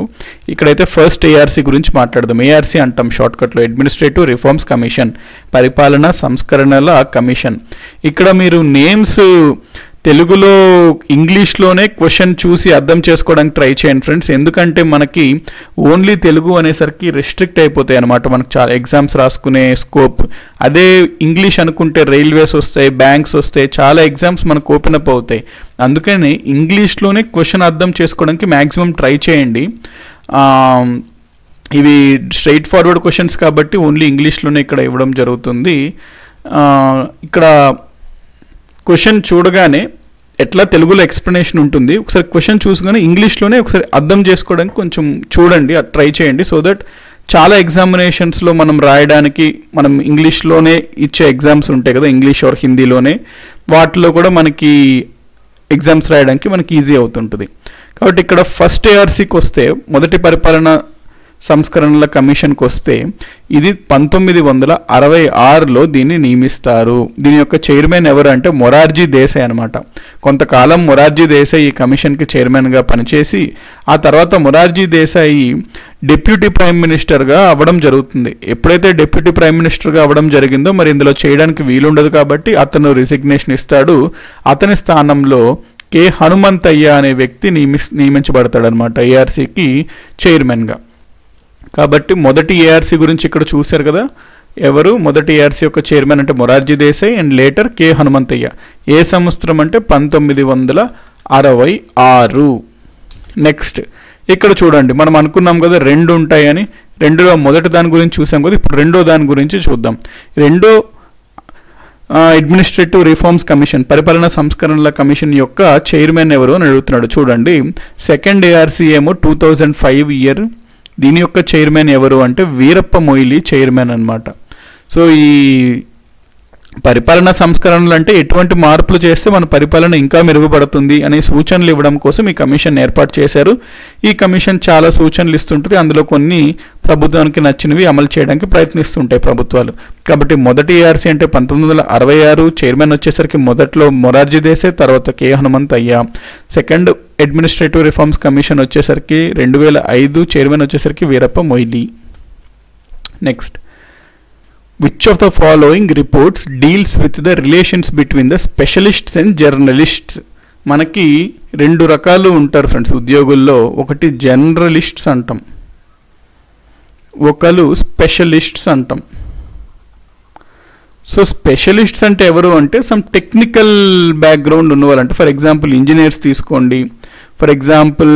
ఇక్కడైతే ఫస్ట్ ARC గురించి మాట్లాడదాం. ARC అంటాం షార్ట్కట్లో, అడ్మినిస్ట్రేటివ్ రిఫార్మ్స్ కమిషన్, పరిపాలనా సంస్కరణల కమిషన్. ఇక్కడ మీరు నేమ్స్ తెలుగులో ఇంగ్లీష్లోనే క్వశ్చన్ చూసి అర్థం చేసుకోవడానికి ట్రై చేయండి ఫ్రెండ్స్. ఎందుకంటే మనకి ఓన్లీ తెలుగు అనేసరికి రిస్ట్రిక్ట్ అయిపోతాయి అనమాట, మనకు చాలా ఎగ్జామ్స్ రాసుకునే స్కోప్. అదే ఇంగ్లీష్ అనుకుంటే రైల్వేస్ వస్తాయి, బ్యాంక్స్ వస్తాయి, చాలా ఎగ్జామ్స్ మనకు ఓపెన్ అప్ అవుతాయి. అందుకని ఇంగ్లీష్లోనే క్వశ్చన్ అర్థం చేసుకోవడానికి మ్యాక్సిమం ట్రై చేయండి. ఇవి స్ట్రైట్ ఫార్వర్డ్ క్వశ్చన్స్ కాబట్టి ఓన్లీ ఇంగ్లీష్లోనే ఇక్కడ ఇవ్వడం జరుగుతుంది. ఇక్కడ క్వశ్చన్ చూడగానే ఎట్లా తెలుగులో ఎక్స్ప్లెనేషన్ ఉంటుంది, ఒకసారి క్వశ్చన్ చూసుకొని ఇంగ్లీష్లోనే ఒకసారి అర్థం చేసుకోవడానికి కొంచెం చూడండి, అది ట్రై చేయండి. సో దట్ చాలా ఎగ్జామినేషన్స్లో మనం రాయడానికి, మనం ఇంగ్లీష్లోనే ఇచ్చే ఎగ్జామ్స్ ఉంటాయి కదా, ఇంగ్లీష్ ఆర్ హిందీలోనే, వాటిలో కూడా మనకి ఎగ్జామ్స్ రాయడానికి మనకి ఈజీ అవుతుంటుంది. కాబట్టి ఇక్కడ ఫస్ట్ ARCకి వస్తే, మొదటి పరిపాలన సంస్కరణల కమిషన్కి వస్తే, ఇది 1966లో దీన్ని నియమిస్తారు. దీని యొక్క చైర్మన్ ఎవరు అంటే మొరార్జీ దేశాయ్ అనమాట. కొంతకాలం మొరార్జీ దేశాయ్ ఈ కమిషన్కి చైర్మన్గా పనిచేసి, ఆ తర్వాత మొరార్జీ దేశాయ్ డిప్యూటీ ప్రైమ్ మినిస్టర్గా అవ్వడం జరుగుతుంది. ఎప్పుడైతే డిప్యూటీ ప్రైమ్ మినిస్టర్గా అవ్వడం జరిగిందో, మరి ఇందులో చేయడానికి వీలుండదు కాబట్టి అతను రిసిగ్నేషన్ ఇస్తాడు. అతని స్థానంలో కే హనుమంతయ్య అనే వ్యక్తి నియమించబడతాడు అనమాట ARCకి చైర్మన్గా. కాబట్టి మొదటి ARC గురించి ఇక్కడ చూశారు కదా, ఎవరు మొదటి ARC యొక్క చైర్మన్ అంటే మొరార్జీ దేశాయ్ and later కే హనుమంతయ్య. ఏ సంవత్సరం అంటే 1966. నెక్స్ట్ ఇక్కడ చూడండి, మనం అనుకున్నాం కదా 2 ఉంటాయని, రెండో మొదటి దాని గురించి చూసాం కదా, ఇప్పుడు రెండో దాని గురించి చూద్దాం. రెండో అడ్మినిస్ట్రేటివ్ రిఫార్మ్స్ కమిషన్, పరిపాలన సంస్కరణల కమిషన్ యొక్క చైర్మన్ ఎవరు అని అడుగుతున్నాడు. చూడండి, సెకండ్ ఏఆర్సీ ఏమో 2005 ఇయర్, దీని యొక్క చైర్మన్ ఎవరు అంటే వీరప్ప మొయిలీ చైర్మన్ అనమాట. సో ఈ పరిపాలన సంస్కరణలు అంటే ఎటువంటి మార్పులు చేస్తే మన పరిపాలన ఇంకా మెరుగుపడుతుంది అనే సూచనలు ఇవ్వడం కోసం ఈ కమిషన్ ఏర్పాటు చేశారు. ఈ కమిషన్ చాలా సూచనలు ఇస్తుంటుంది, అందులో కొన్ని ప్రభుత్వానికి నచ్చినవి అమలు చేయడానికి ప్రయత్నిస్తుంటాయి ప్రభుత్వాలు. కాబట్టి మొదటి ఏఆర్సీ అంటే 1966, చైర్మన్ వచ్చేసరికి మొదట్లో మొరార్జీ దేశాయ్, తర్వాత కే హనుమంత్ అయ్యా. సెకండ్ అడ్మినిస్ట్రేటివ్ రిఫార్మ్స్ కమిషన్ వచ్చేసరికి 2005, చైర్మన్ వచ్చేసరికి వీరప్ప మొయిలీ. Next, which of the following reports deals with the relations between the specialists and journalists? మనకి రెండు రకాలు ఉంటారు ఫ్రెండ్స్ ఉద్యోగుల్లో. ఒకటి జర్నలిస్ట్స్ అంటాం, ఒకరు స్పెషలిస్ట్స్ అంటాం. సో స్పెషలిస్ట్స్ అంటే ఎవరు అంటే సమ్ టెక్నికల్ బ్యాక్గ్రౌండ్ ఉన్నవాళ్ళంటే, ఫర్ ఎగ్జాంపుల్ ఇంజనీర్స్ తీసుకోండి, ఫర్ ఎగ్జాంపుల్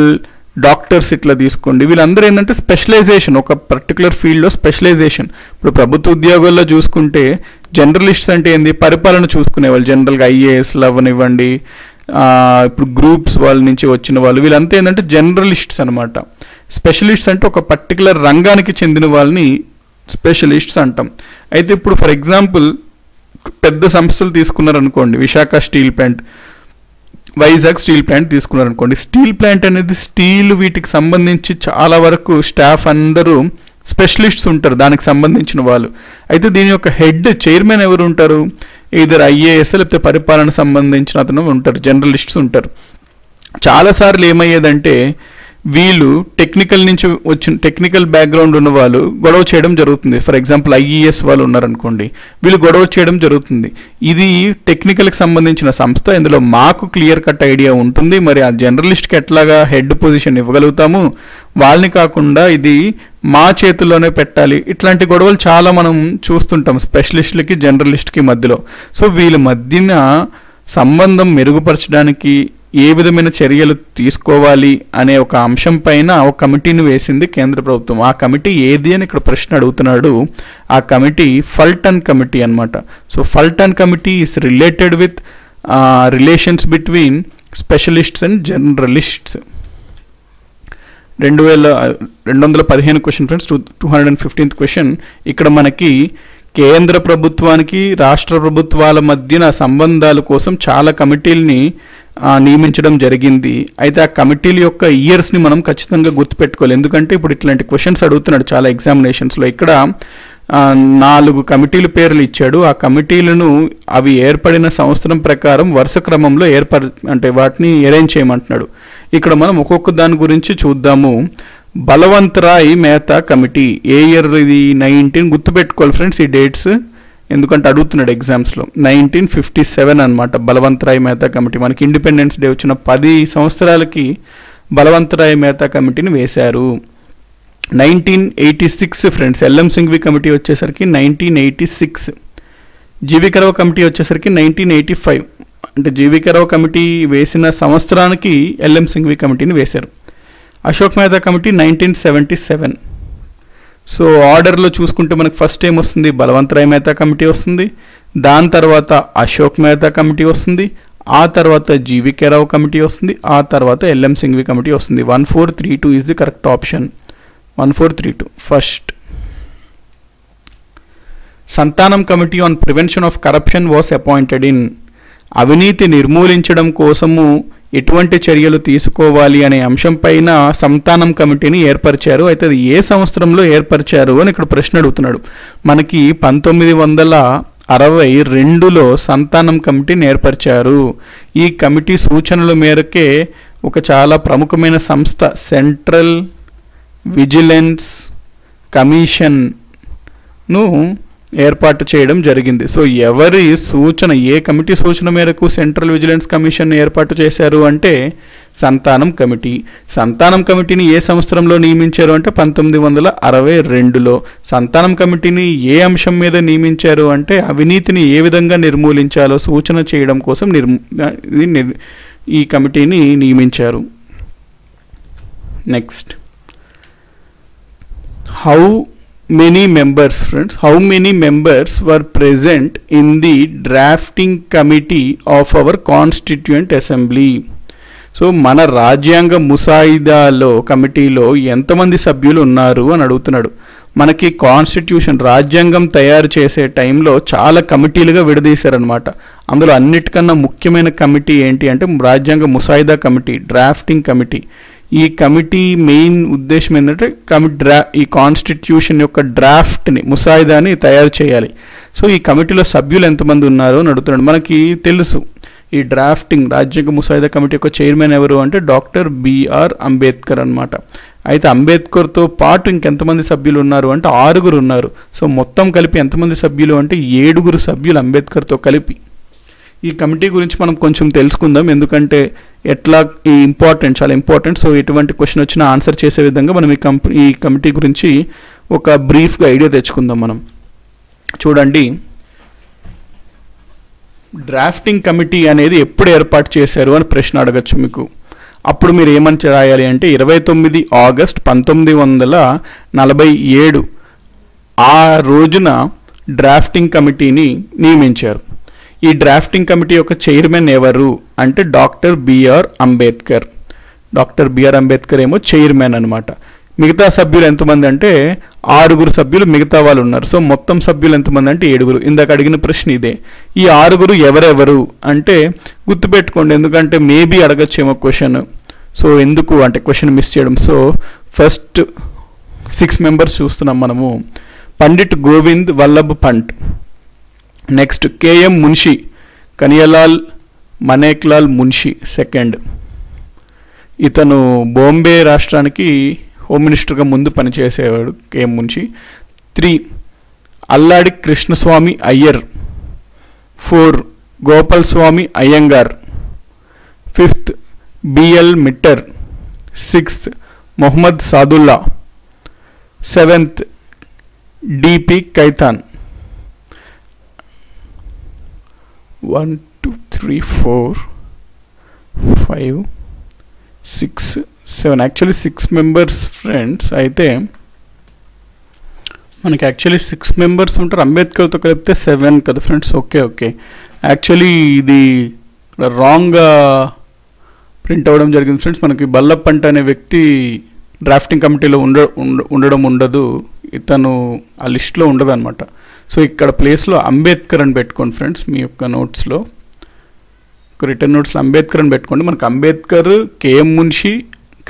డాక్టర్స్ ఇట్లా తీసుకోండి. వీళ్ళందరూ ఏంటంటే స్పెషలైజేషన్, ఒక పర్టికులర్ ఫీల్డ్లో స్పెషలైజేషన్. ఇప్పుడు ప్రభుత్వ ఉద్యోగాల్లో చూసుకుంటే జర్నలిస్ట్స్ అంటే ఏంది, పరిపాలన చూసుకునే వాళ్ళు, జనరల్గా ఐఏఎస్లు అవనివ్వండి, ఇప్పుడు గ్రూప్స్ వాళ్ళ నుంచి వచ్చిన వాళ్ళు, వీళ్ళంతా ఏంటంటే జర్నలిస్ట్స్ అనమాట. స్పెషలిస్ట్స్ అంటే ఒక పర్టికులర్ రంగానికి చెందిన వాళ్ళని స్పెషలిస్ట్స్ అంటాం. అయితే ఇప్పుడు ఫర్ ఎగ్జాంపుల్ పెద్ద సంస్థలు తీసుకున్నారనుకోండి, Visakha steel plant, Vizag steel plant తీసుకున్నారనుకోండి, స్టీల్ ప్లాంట్ అనేది స్టీల్ వీటికి సంబంధించి చాలా వరకు స్టాఫ్ అందరూ స్పెషలిస్ట్స్ ఉంటారు, దానికి సంబంధించిన వాళ్ళు. అయితే దీని యొక్క హెడ్ చైర్మన్ ఎవరు ఉంటారు, ఇద్దరు ఐఏఎస్ లేకపోతే పరిపాలన సంబంధించిన అతను ఉంటారు, జర్నలిస్ట్స్ ఉంటారు. చాలాసార్లు ఏమయ్యేదంటే వీళ్ళు టెక్నికల్ నుంచి వచ్చిన, టెక్నికల్ బ్యాక్గ్రౌండ్ ఉన్న వాళ్ళు గొడవ చేయడం జరుగుతుంది. ఫర్ ఎగ్జాంపుల్ ఐఈఎస్ వాళ్ళు ఉన్నారనుకోండి, వీళ్ళు గొడవ చేయడం జరుగుతుంది. ఇది టెక్నికల్కి సంబంధించిన సంస్థ, ఇందులో మాకు క్లియర్ కట్ ఐడియా ఉంటుంది, మరి ఆ జర్నలిస్ట్కి ఎట్లాగా హెడ్ పొజిషన్ ఇవ్వగలుగుతాము, వాళ్ళని కాకుండా ఇది మా చేతుల్లోనే పెట్టాలి. ఇట్లాంటి గొడవలు చాలా మనం చూస్తుంటాం స్పెషలిస్ట్లకి జర్నలిస్ట్కి మధ్యలో. సో వీళ్ళ మధ్యన సంబంధం మెరుగుపరచడానికి ఏ విధమైన చర్యలు తీసుకోవాలి అనే ఒక అంశం పైన ఒక కమిటీని వేసింది కేంద్ర ప్రభుత్వం. ఆ కమిటీ ఏది అని ఇక్కడ ప్రశ్న అడుగుతున్నాడు. ఆ కమిటీ ఫల్టన్ కమిటీ అనమాట. So Fulton committee is related with relations between specialists and journalists. 2215 question friends, 215th question. ఇక్కడ మనకి కేంద్ర ప్రభుత్వానికి రాష్ట్ర ప్రభుత్వాల మధ్యన సంబంధాల కోసం చాలా కమిటీల్ని నియమించడం జరిగింది. అయితే ఆ కమిటీల యొక్క ఇయర్స్ని మనం ఖచ్చితంగా గుర్తుపెట్టుకోవాలి, ఎందుకంటే ఇప్పుడు ఇట్లాంటి క్వశ్చన్స్ అడుగుతున్నాడు చాలా ఎగ్జామినేషన్స్లో. ఇక్కడ 4 కమిటీల పేర్లు ఇచ్చాడు. ఆ కమిటీలను అవి ఏర్పడిన సంవత్సరం ప్రకారం వరుస క్రమంలో అంటే వాటిని అరేంజ్ చేయమంటున్నాడు. ఇక్కడ మనం ఒక్కొక్క దాని గురించి చూద్దాము. బలవంతరాయ్ మేహతా కమిటీ ఏ ఇయర్ ఇది? 19, గుర్తుపెట్టుకోవాలి ఫ్రెండ్స్ ఈ డేట్స్, ఎందుకంటే అడుగుతున్నాడు ఎగ్జామ్స్లో. 1957 అనమాట బలవంతరాయ్ మేహతా కమిటీ. మనకి ఇండిపెండెన్స్ డే వచ్చిన 10 సంవత్సరాలకి బలవంతరాయ్ మేహతా కమిటీని వేశారు. 1986 ఫ్రెండ్స్ ఎల్ఎం సింఘ్వి కమిటీ వచ్చేసరికి 1986, జీవి కరావ్ కమిటీ వచ్చేసరికి 1985. అంటే జీవి కరావ్ కమిటీ వేసిన సంవత్సరానికి ఎల్ఎం సింఘ్వి కమిటీని వేశారు. అశోక్ మెహతా కమిటీ 1977. సో ఆర్డర్లో చూసుకుంటే మనకు ఫస్ట్ ఏం వస్తుంది, బలవంతరాయ్ మెహతా కమిటీ వస్తుంది, దాని తర్వాత అశోక్ మెహతా కమిటీ వస్తుంది, ఆ తర్వాత జీవికే రావు కమిటీ వస్తుంది, ఆ తర్వాత ఎల్ఎం సింఘ్వి కమిటీ వస్తుంది. 1432 is the correct option. 1432. First, Santhanam committee on prevention of corruption was appointed in. అవినీతి నిర్మూలించడం కోసము ఎటువంటి చర్యలు తీసుకోవాలి అనే అంశం పైన సంతానం కమిటీని ఏర్పరిచారు. అయితే అది ఏ సంవత్సరంలో ఏర్పరిచారు అని ఇక్కడ ప్రశ్న అడుగుతున్నాడు. మనకి 1962లో సంతానం కమిటీని ఏర్పరిచారు. ఈ కమిటీ సూచనల మేరకే ఒక చాలా ప్రముఖమైన సంస్థ సెంట్రల్ విజిలెన్స్ కమిషన్ను ఏర్పాటు చేయడం జరిగింది. సో ఎవరి సూచన, ఏ కమిటీ సూచన మేరకు సెంట్రల్ విజిలెన్స్ కమిషన్ ఏర్పాటు చేశారు అంటే సంతానం కమిటీ. సంతానం కమిటీని ఏ సంవత్సరంలో నియమించారు అంటే 1962లో. సంతానం కమిటీని ఏ అంశం మీద నియమించారు అంటే అవినీతిని ఏ విధంగా నిర్మూలించాలో సూచన చేయడం కోసం ఈ కమిటీని నియమించారు. Next, how many members, friends, how many members were present in the drafting committee of our Constituent Assembly? So mana Rajyanga Musaida lo committee lo entamandi sabhyulu unnaru ani adugutunnadu. మనకి కాన్స్టిట్యూషన్ రాజ్యాంగం తయారు చేసే టైంలో చాలా కమిటీలుగా విడదీశారనమాట. అందులో అన్నిటికన్నా ముఖ్యమైన committee ఏంటి అంటే రాజ్యాంగ ముసాయిదా కమిటీ, డ్రాఫ్టింగ్ కమిటీ. ఈ కమిటీ మెయిన్ ఉద్దేశం ఏంటంటే ఈ కాన్స్టిట్యూషన్ యొక్క డ్రాఫ్ట్ని, ముసాయిదాని తయారు చేయాలి. సో ఈ కమిటీలో సభ్యులు ఎంతమంది ఉన్నారో అడుగుతున్నాడు. మనకి తెలుసు ఈ డ్రాఫ్టింగ్ రాజ్యాంగ ముసాయిదా కమిటీ యొక్క చైర్మన్ ఎవరు అంటే డాక్టర్ బిఆర్ అంబేద్కర్ అనమాట. అయితే అంబేద్కర్తో పాటు ఇంకెంతమంది సభ్యులు ఉన్నారు అంటే 6 ఉన్నారు. సో మొత్తం కలిపి ఎంతమంది సభ్యులు అంటే 7 సభ్యులు అంబేద్కర్తో కలిపి. ఈ కమిటీ గురించి మనం కొంచెం తెలుసుకుందాం, ఎందుకంటే ఎట్లా ఈ ఇంపార్టెంట్, చాలా ఇంపార్టెంట్. సో ఎటువంటి క్వశ్చన్ వచ్చినా ఆన్సర్ చేసే విధంగా మనం ఈ కమిటీ గురించి ఒక బ్రీఫ్గా ఐడియా తెచ్చుకుందాం. మనం చూడండి, డ్రాఫ్టింగ్ కమిటీ అనేది ఎప్పుడు ఏర్పాటు చేశారు అని ప్రశ్న అడగచ్చు మీకు. అప్పుడు మీరు ఏమని రాయాలి అంటే 29 ఆగస్టు 1947 ఆ రోజున డ్రాఫ్టింగ్ కమిటీని నియమించారు. ఈ డ్రాఫ్టింగ్ కమిటీ యొక్క చైర్మన్ ఎవరు అంటే doctor బిఆర్ అంబేద్కర్. Doctor బిఆర్ అంబేద్కర్ ఏమో చైర్మన్ అనమాట. మిగతా సభ్యులు ఎంతమంది అంటే 6 సభ్యులు మిగతా వాళ్ళు ఉన్నారు. సో మొత్తం సభ్యులు ఎంతమంది అంటే 7. ఇందాక అడిగిన ప్రశ్న ఇదే. ఈ 6 ఎవరెవరు అంటే గుర్తుపెట్టుకోండి, ఎందుకంటే మేబీ అడగచ్చేమో క్వశ్చన్. సో ఎందుకు అంటే క్వశ్చన్ మిస్ చేయడం. సో ఫస్ట్ 6 మెంబర్స్ చూస్తున్నాం మనము. Pandit Govind Vallabh Pant, next KM Munshi, Kanaiyalal Maneklal Munshi second, ఇతను బాంబే రాష్ట్రానికి హోమ్ మినిస్టర్గా ముందు పనిచేసేవాడు కేఎం మున్షి. 3 అల్లాడి కృష్ణస్వామి అయ్యర్, 4 గోపాల్ స్వామి Ayyangar, 5 B L Mitter, 6 Mohammad Saadulla, 7 D P Khaitan. 1 2 3 4 5 6 7 actually 6 members friends. అయితే మనకి యాక్చువల్లీ 6 మెంబర్స్ ఉంటారు, అంబేద్కర్తో కలిపితే 7 కదా ఫ్రెండ్స్. ఓకే ఓకే, యాక్చువల్లీ ఇది రాంగ్గా ప్రింట్ అవ్వడం జరిగింది ఫ్రెండ్స్. మనకి బల్లభ్ పంట్ అనే వ్యక్తి డ్రాఫ్టింగ్ కమిటీలో ఉండదు, ఇతను ఆ లిస్ట్లో ఉండదు అనమాట. సో ఇక్కడ ప్లేస్లో అంబేద్కర్ అని పెట్టుకోండి ఫ్రెండ్స్. మీ యొక్క నోట్స్లో రిటర్న్ నోట్స్లో అంబేద్కర్ అని పెట్టుకోండి. మనకు Ambedkar, KM Munshi,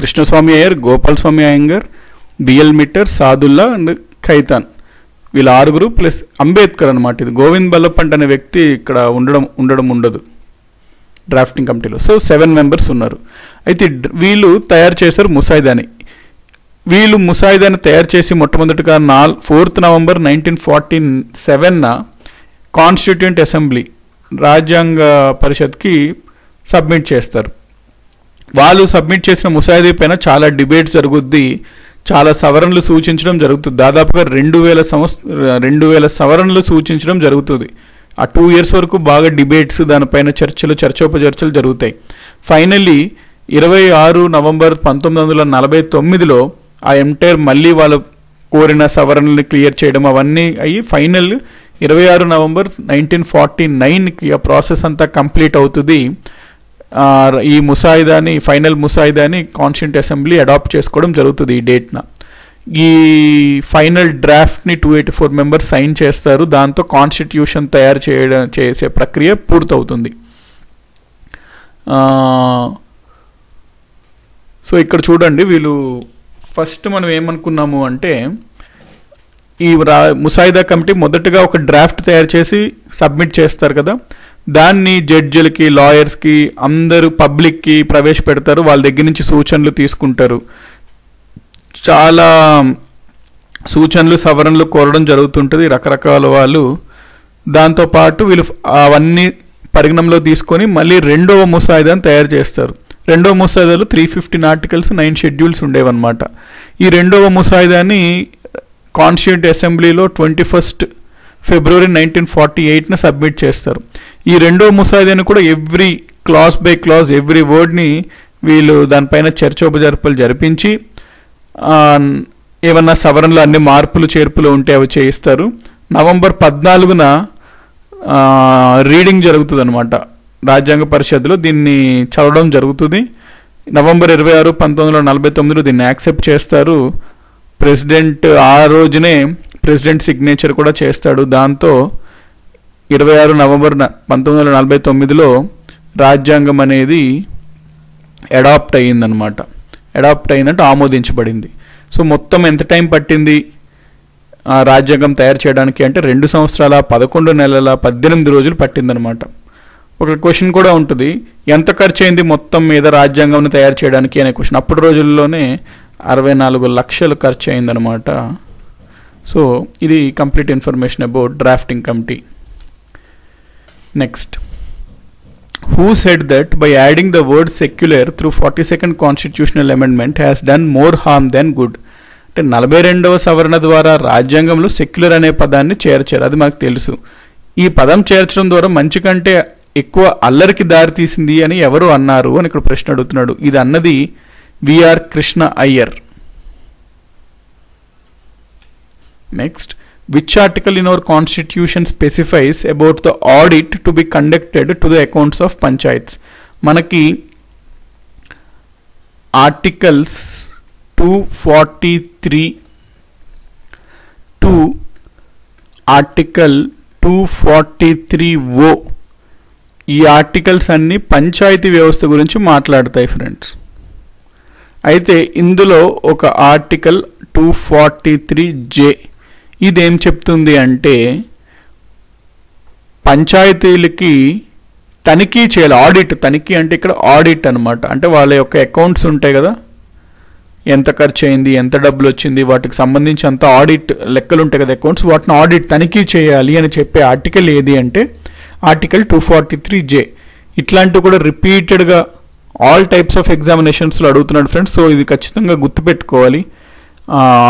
Krishnaswami Iyer, Gopal Swamy Ayyangar, B L Mitter, Saadulla and Khaitan, వీళ్ళ 6 ప్లస్ అంబేద్కర్ అనమాట. ఇది గోవింద్ బల్లభ్ పంట్ అనే వ్యక్తి ఇక్కడ ఉండదు డ్రాఫ్టింగ్ కమిటీలో. సో 7 మెంబర్స్ ఉన్నారు. అయితే వీళ్ళు తయారు చేశారు ముసాయిదాని. వీళ్ళు ముసాయిదాని తయారు చేసి మొట్టమొదటిగా 4 నవంబర్ 1947 కాన్స్టిట్యూంట్ అసెంబ్లీ రాజ్యాంగ పరిషత్కి సబ్మిట్ చేస్తారు. వాళ్ళు సబ్మిట్ చేసిన ముసాయిదా పైన చాలా డిబేట్స్ జరుగుద్ది, చాలా సవరణలు సూచించడం జరుగుతుంది. దాదాపుగా 2000 సవరణలు సూచించడం జరుగుతుంది. ఆ 2 years వరకు బాగా డిబేట్స్, దానిపైన చర్చోపచర్చలు జరుగుతాయి. ఫైనల్లీ 26 నవంబర్ 1949 ఆ ఎంటైర్ మళ్ళీ వాళ్ళు కోరిన సవరణల్ని క్లియర్ చేయడం అవన్నీ అయ్యి ఫైనల్ 26 నవంబర్ 1949కి ఆ ప్రాసెస్ అంతా కంప్లీట్ అవుతుంది. ఈ ముసాయిదాని, ఫైనల్ ముసాయిదాని కాన్స్టిట్యూంట్ అసెంబ్లీ అడాప్ట్ చేసుకోవడం జరుగుతుంది ఈ డేట్న. ఈ ఫైనల్ డ్రాఫ్ట్ని 284 మెంబర్స్ సైన్ చేస్తారు. దాంతో కాన్స్టిట్యూషన్ తయారు చేసే ప్రక్రియ పూర్తవుతుంది. సో ఇక్కడ చూడండి, వీళ్ళు ఫస్ట్ మనం ఏమనుకున్నాము అంటే ఈ ముసాయిదా కమిటీ మొదటగా ఒక డ్రాఫ్ట్ తయారు చేసి సబ్మిట్ చేస్తారు కదా, దాన్ని జడ్జిలకి, లాయర్స్కి, అందరూ పబ్లిక్కి ప్రవేశపెడతారు. వాళ్ళ దగ్గర నుంచి సూచనలు తీసుకుంటారు. చాలా సూచనలు, సవరణలు కోరడం జరుగుతుంటుంది రకరకాల వాళ్ళు. దాంతోపాటు వీళ్ళు అవన్నీ పరిగణంలో తీసుకొని మళ్ళీ 2వ ముసాయిదాను తయారు చేస్తారు. 2వ ముసాయిదాలో 315 ఆర్టికల్స్, 9 షెడ్యూల్స్ ఉండేవన్నమాట. ఈ 2వ ముసాయిదాని కాన్స్టిట్యూంట్ అసెంబ్లీలో 21 ఫిబ్రవరి 1948 సబ్మిట్ చేస్తారు. ఈ 2వ ముసాయిదాని కూడా every clause by clause, every వర్డ్ని వీళ్ళు దానిపైన చర్చోపజర్పలు జరిపించి ఏమన్నా సవరణలు అన్ని మార్పులు చేర్పులు ఉంటే అవి చేయిస్తారు. నవంబర్ 14న రీడింగ్ జరుగుతుంది అనమాట రాజ్యాంగ పరిషత్తులో, దీన్ని చదవడం జరుగుతుంది. నవంబర్ 26, 1949 దీన్ని యాక్సెప్ట్ చేస్తారు. ప్రెసిడెంట్ ఆ రోజునే ప్రెసిడెంట్ సిగ్నేచర్ కూడా చేస్తాడు. దాంతో 26 నవంబర్ 1949లో రాజ్యాంగం అనేది అడాప్ట్ అయ్యిందనమాట. అడాప్ట్ అయిందంటే ఆమోదించబడింది. సో మొత్తం ఎంత టైం పట్టింది రాజ్యాంగం తయారు చేయడానికి అంటే 2 సంవత్సరాల 11 నెలల 18 రోజులు పట్టిందనమాట. ఒక క్వశ్చన్ కూడా ఉంటుంది, ఎంత ఖర్చు అయింది మొత్తం మీద రాజ్యాంగం తయారు చేయడానికి అనే క్వశ్చన్. అప్పటి రోజుల్లోనే 64 లక్షలు ఖర్చు అయిందనమాట. సో ఇది complete information about drafting committee. Next, who said that by adding the word secular through 42nd constitutional amendment has done more harm than good? అంటే 42వ సవరణ ద్వారా రాజ్యాంగంలో సెక్యులర్ అనే పదాన్ని చేర్చారు, అది మనకు తెలుసు. ఈ పదం చేర్చడం ద్వారా మంచి కంటే ఎక్కువ అల్లరికి దారి తీసింది అని ఎవరు అన్నారు అని ఇక్కడ ప్రశ్న అడుగుతున్నాడు. ఇది అన్నది విఆర్ కృష్ణ అయ్యర్. Next, which article in our constitution specifies about the audit to be conducted to the accounts of panchayats? Manaki articles 243 to article 243(o) ఈ ఆర్టికల్స్ అన్ని పంచాయతీ వ్యవస్థ గురించి మాట్లాడతాయి ఫ్రెండ్స్. అయితే ఇందులో ఒక ఆర్టికల్ 243(j) ఇదేం చెప్తుంది అంటే పంచాయతీలకి తనిఖీ చేయాలి, ఆడిట్. తనిఖీ అంటే ఇక్కడ ఆడిట్ అనమాట. అంటే వాళ్ళ యొక్క అకౌంట్స్ ఉంటాయి కదా, ఎంత ఖర్చు అయింది, ఎంత డబ్బులు వచ్చింది, వాటికి సంబంధించి అంత ఆడిట్ లెక్కలు ఉంటాయి కదా అకౌంట్స్, వాటిని ఆడిట్ తనిఖీ చేయాలి అని చెప్పే ఆర్టికల్ ఏది అంటే ఆర్టికల్ 243(j). ఇట్లాంటివి కూడా రిపీటెడ్గా ఆల్ టైప్స్ ఆఫ్ ఎగ్జామినేషన్స్లో అడుగుతున్నాడు ఫ్రెండ్స్. సో ఇది ఖచ్చితంగా గుర్తుపెట్టుకోవాలి.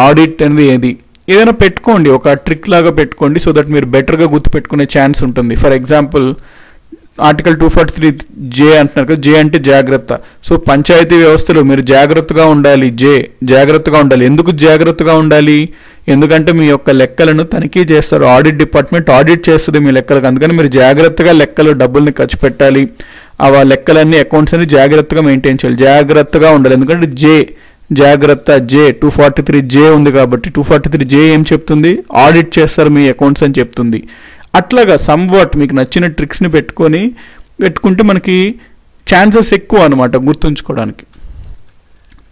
ఆడిట్ అనేది ఏది ఏదైనా పెట్టుకోండి, ఒక ట్రిక్ లాగా పెట్టుకోండి, సో దట్ మీరు బెటర్గా గుర్తుపెట్టుకునే ఛాన్స్ ఉంటుంది. ఫర్ ఎగ్జాంపుల్ ఆర్టికల్ 243(j) అంటున్నారు కదా, జే అంటే జాగ్రత్త. సో పంచాయతీ వ్యవస్థలో మీరు జాగ్రత్తగా ఉండాలి, జాగ్రత్తగా ఉండాలి. ఎందుకు జాగ్రత్తగా ఉండాలి? ఎందుకంటే మీ యొక్క లెక్కలను తనిఖీ చేస్తారు, ఆడిట్ డిపార్ట్మెంట్ ఆడిట్ చేస్తుంది మీ లెక్కలకు. అందుకని మీరు జాగ్రత్తగా లెక్కలు డబ్బుల్ని ఖర్చు పెట్టాలి, ఆ లెక్కలన్నీ అకౌంట్స్ అన్ని జాగ్రత్తగా మెయింటైన్ చేయాలి, జాగ్రత్తగా ఉండాలి. ఎందుకంటే జే జాగ్రత్త, 243(j) ఉంది కాబట్టి 243(j) ఏం చెప్తుంది, ఆడిట్ చేస్తారు మీ అకౌంట్స్ అని చెప్తుంది. అట్లాగా సమ్వాట్ మీకు నచ్చిన ట్రిక్స్ని పెట్టుకుంటే మనకి ఛాన్సెస్ ఎక్కువ అనమాట గుర్తుంచుకోవడానికి.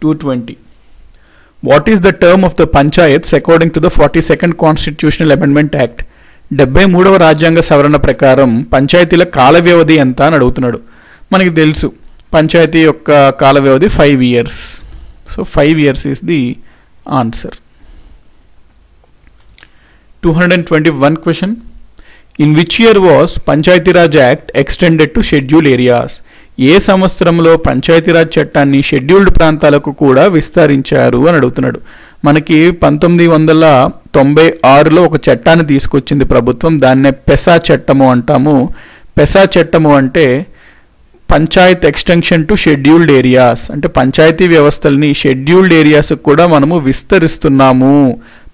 220, what is the term of the panchayats according to the 42nd constitutional amendment act? 73వ రాజ్యాంగ సవరణ ప్రకారం పంచాయతీల కాల వ్యవధి ఎంత అని అడుగుతున్నాడు. మనకి తెలుసు పంచాయతీ యొక్క కాల వ్యవధి 5 years. So 5 years is the answer. 221 question. In which year was Panchayati Raj Act extended to scheduled areas? ఏ సంవత్సరంలో పంచాయతీరాజ్ చట్టాన్ని షెడ్యూల్డ్ ప్రాంతాలకు కూడా విస్తరించారు అని అడుగుతున్నాడు. మనకి 1996లో ఒక చట్టాన్ని తీసుకొచ్చింది ప్రభుత్వం, దాన్నే పెసా చట్టము అంటాము. పెసా చట్టము అంటే panchayat extension to scheduled areas, అంటే పంచాయతీ వ్యవస్థల్ని షెడ్యూల్డ్ ఏరియాస్కి కూడా మనము విస్తరిస్తున్నాము.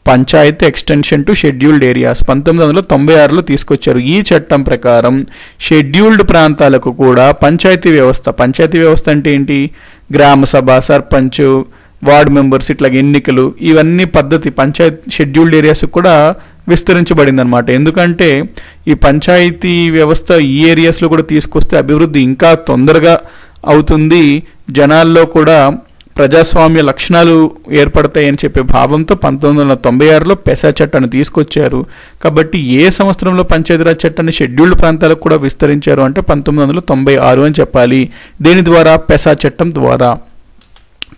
Panchayat extension to scheduled areas 1996లో తీసుకొచ్చారు. ఈ చట్టం ప్రకారం షెడ్యూల్డ్ ప్రాంతాలకు కూడా పంచాయతీ వ్యవస్థ, పంచాయతీ వ్యవస్థ అంటే ఏంటి, గ్రామ సభ, సర్పంచ్, వార్డ్ మెంబర్స్, ఇట్లా ఎన్నికలు, ఇవన్నీ పద్ధతి పంచాయత్ షెడ్యూల్డ్ ఏరియాస్కి కూడా విస్తరించబడింది అనమాట. ఎందుకంటే ఈ పంచాయతీ వ్యవస్థ ఈ ఏరియాస్లో కూడా తీసుకొస్తే అభివృద్ధి ఇంకా తొందరగా అవుతుంది, జనాల్లో కూడా ప్రజాస్వామ్య లక్షణాలు ఏర్పడతాయని చెప్పే భావంతో 1996లో పెసా చట్టాన్ని తీసుకొచ్చారు. కాబట్టి ఏ సంవత్సరంలో పంచాయతీరాజ్ చట్టాన్ని షెడ్యూల్డ్ ప్రాంతాలకు కూడా విస్తరించారు అంటే 1996 అని చెప్పాలి. దేని ద్వారా? పెసా చట్టం ద్వారా.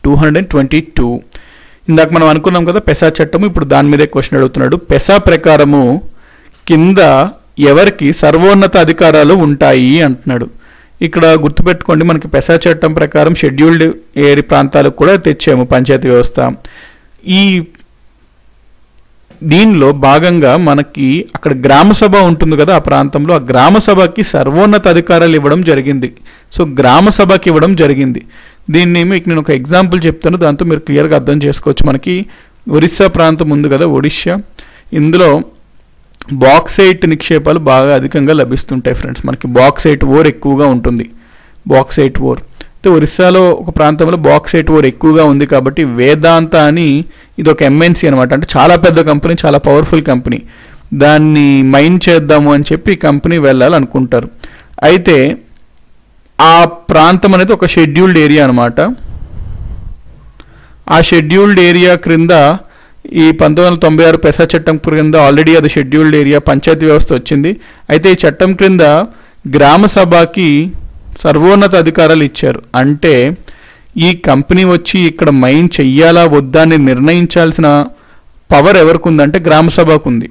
222, ఇందాక మనం అనుకున్నాం కదా పెసా చట్టము, ఇప్పుడు దాని మీదే క్వశ్చన్ అడుగుతున్నాడు. పెసా ప్రకారము కింద ఎవరికి సర్వోన్నత అధికారాలు ఉంటాయి అంటున్నాడు. ఇక్కడ గుర్తుపెట్టుకోండి, మనకి పెసా చట్టం ప్రకారం షెడ్యూల్డ్ ఏరియా ప్రాంతాలకు కూడా తెచ్చాము పంచాయతీ వ్యవస్థ. ఈ దీనిలో భాగంగా మనకి అక్కడ గ్రామసభ ఉంటుంది కదా, ఆ ప్రాంతంలో ఆ గ్రామసభకి సర్వోన్నత అధికారాలు ఇవ్వడం జరిగింది. సో గ్రామసభకి ఇవ్వడం జరిగింది. దీన్ని మీకు నేను ఒక ఎగ్జాంపుల్ చెప్తాను, దాంతో మీరు క్లియర్గా అర్థం చేసుకోవచ్చు. మనకి ఒరిస్సా ప్రాంతం ఉంది కదా, ఒడిశా, ఇందులో బాక్సైట్ నిక్షేపాలు బాగా అధికంగా లభిస్తుంటాయి ఫ్రెండ్స్. మనకి బాక్సైట్ ఓర్ ఎక్కువగా ఉంటుంది. బాక్సైట్ ఓర్ అయితే ఒరిస్సాలో ఒక ప్రాంతంలో బాక్సైట్ ఓర్ ఎక్కువగా ఉంది కాబట్టి వేదాంత అని ఇది ఒక ఎంఎన్సీ అనమాట, అంటే చాలా పెద్ద కంపెనీ, చాలా పవర్ఫుల్ కంపెనీ, దాన్ని మైన్ చేద్దాము అని చెప్పి కంపెనీ వెళ్ళాలనుకుంటారు. అయితే ఆ ప్రాంతం అనేది ఒక షెడ్యూల్డ్ ఏరియా అనమాట. ఆ షెడ్యూల్డ్ ఏరియా క్రింద ఈ 1996 పెసా చట్టం క్రింద ఆల్రెడీ అది షెడ్యూల్డ్ ఏరియా పంచాయతీ వ్యవస్థ వచ్చింది. అయితే ఈ చట్టం క్రింద గ్రామ సభకి సర్వోన్నత అధికారాలు ఇచ్చారు. అంటే ఈ కంపెనీ వచ్చి ఇక్కడ మైన్ చెయ్యాలా వద్దా అని నిర్ణయించాల్సిన పవర్ ఎవరికి ఉందంటే గ్రామ సభకు ఉంది.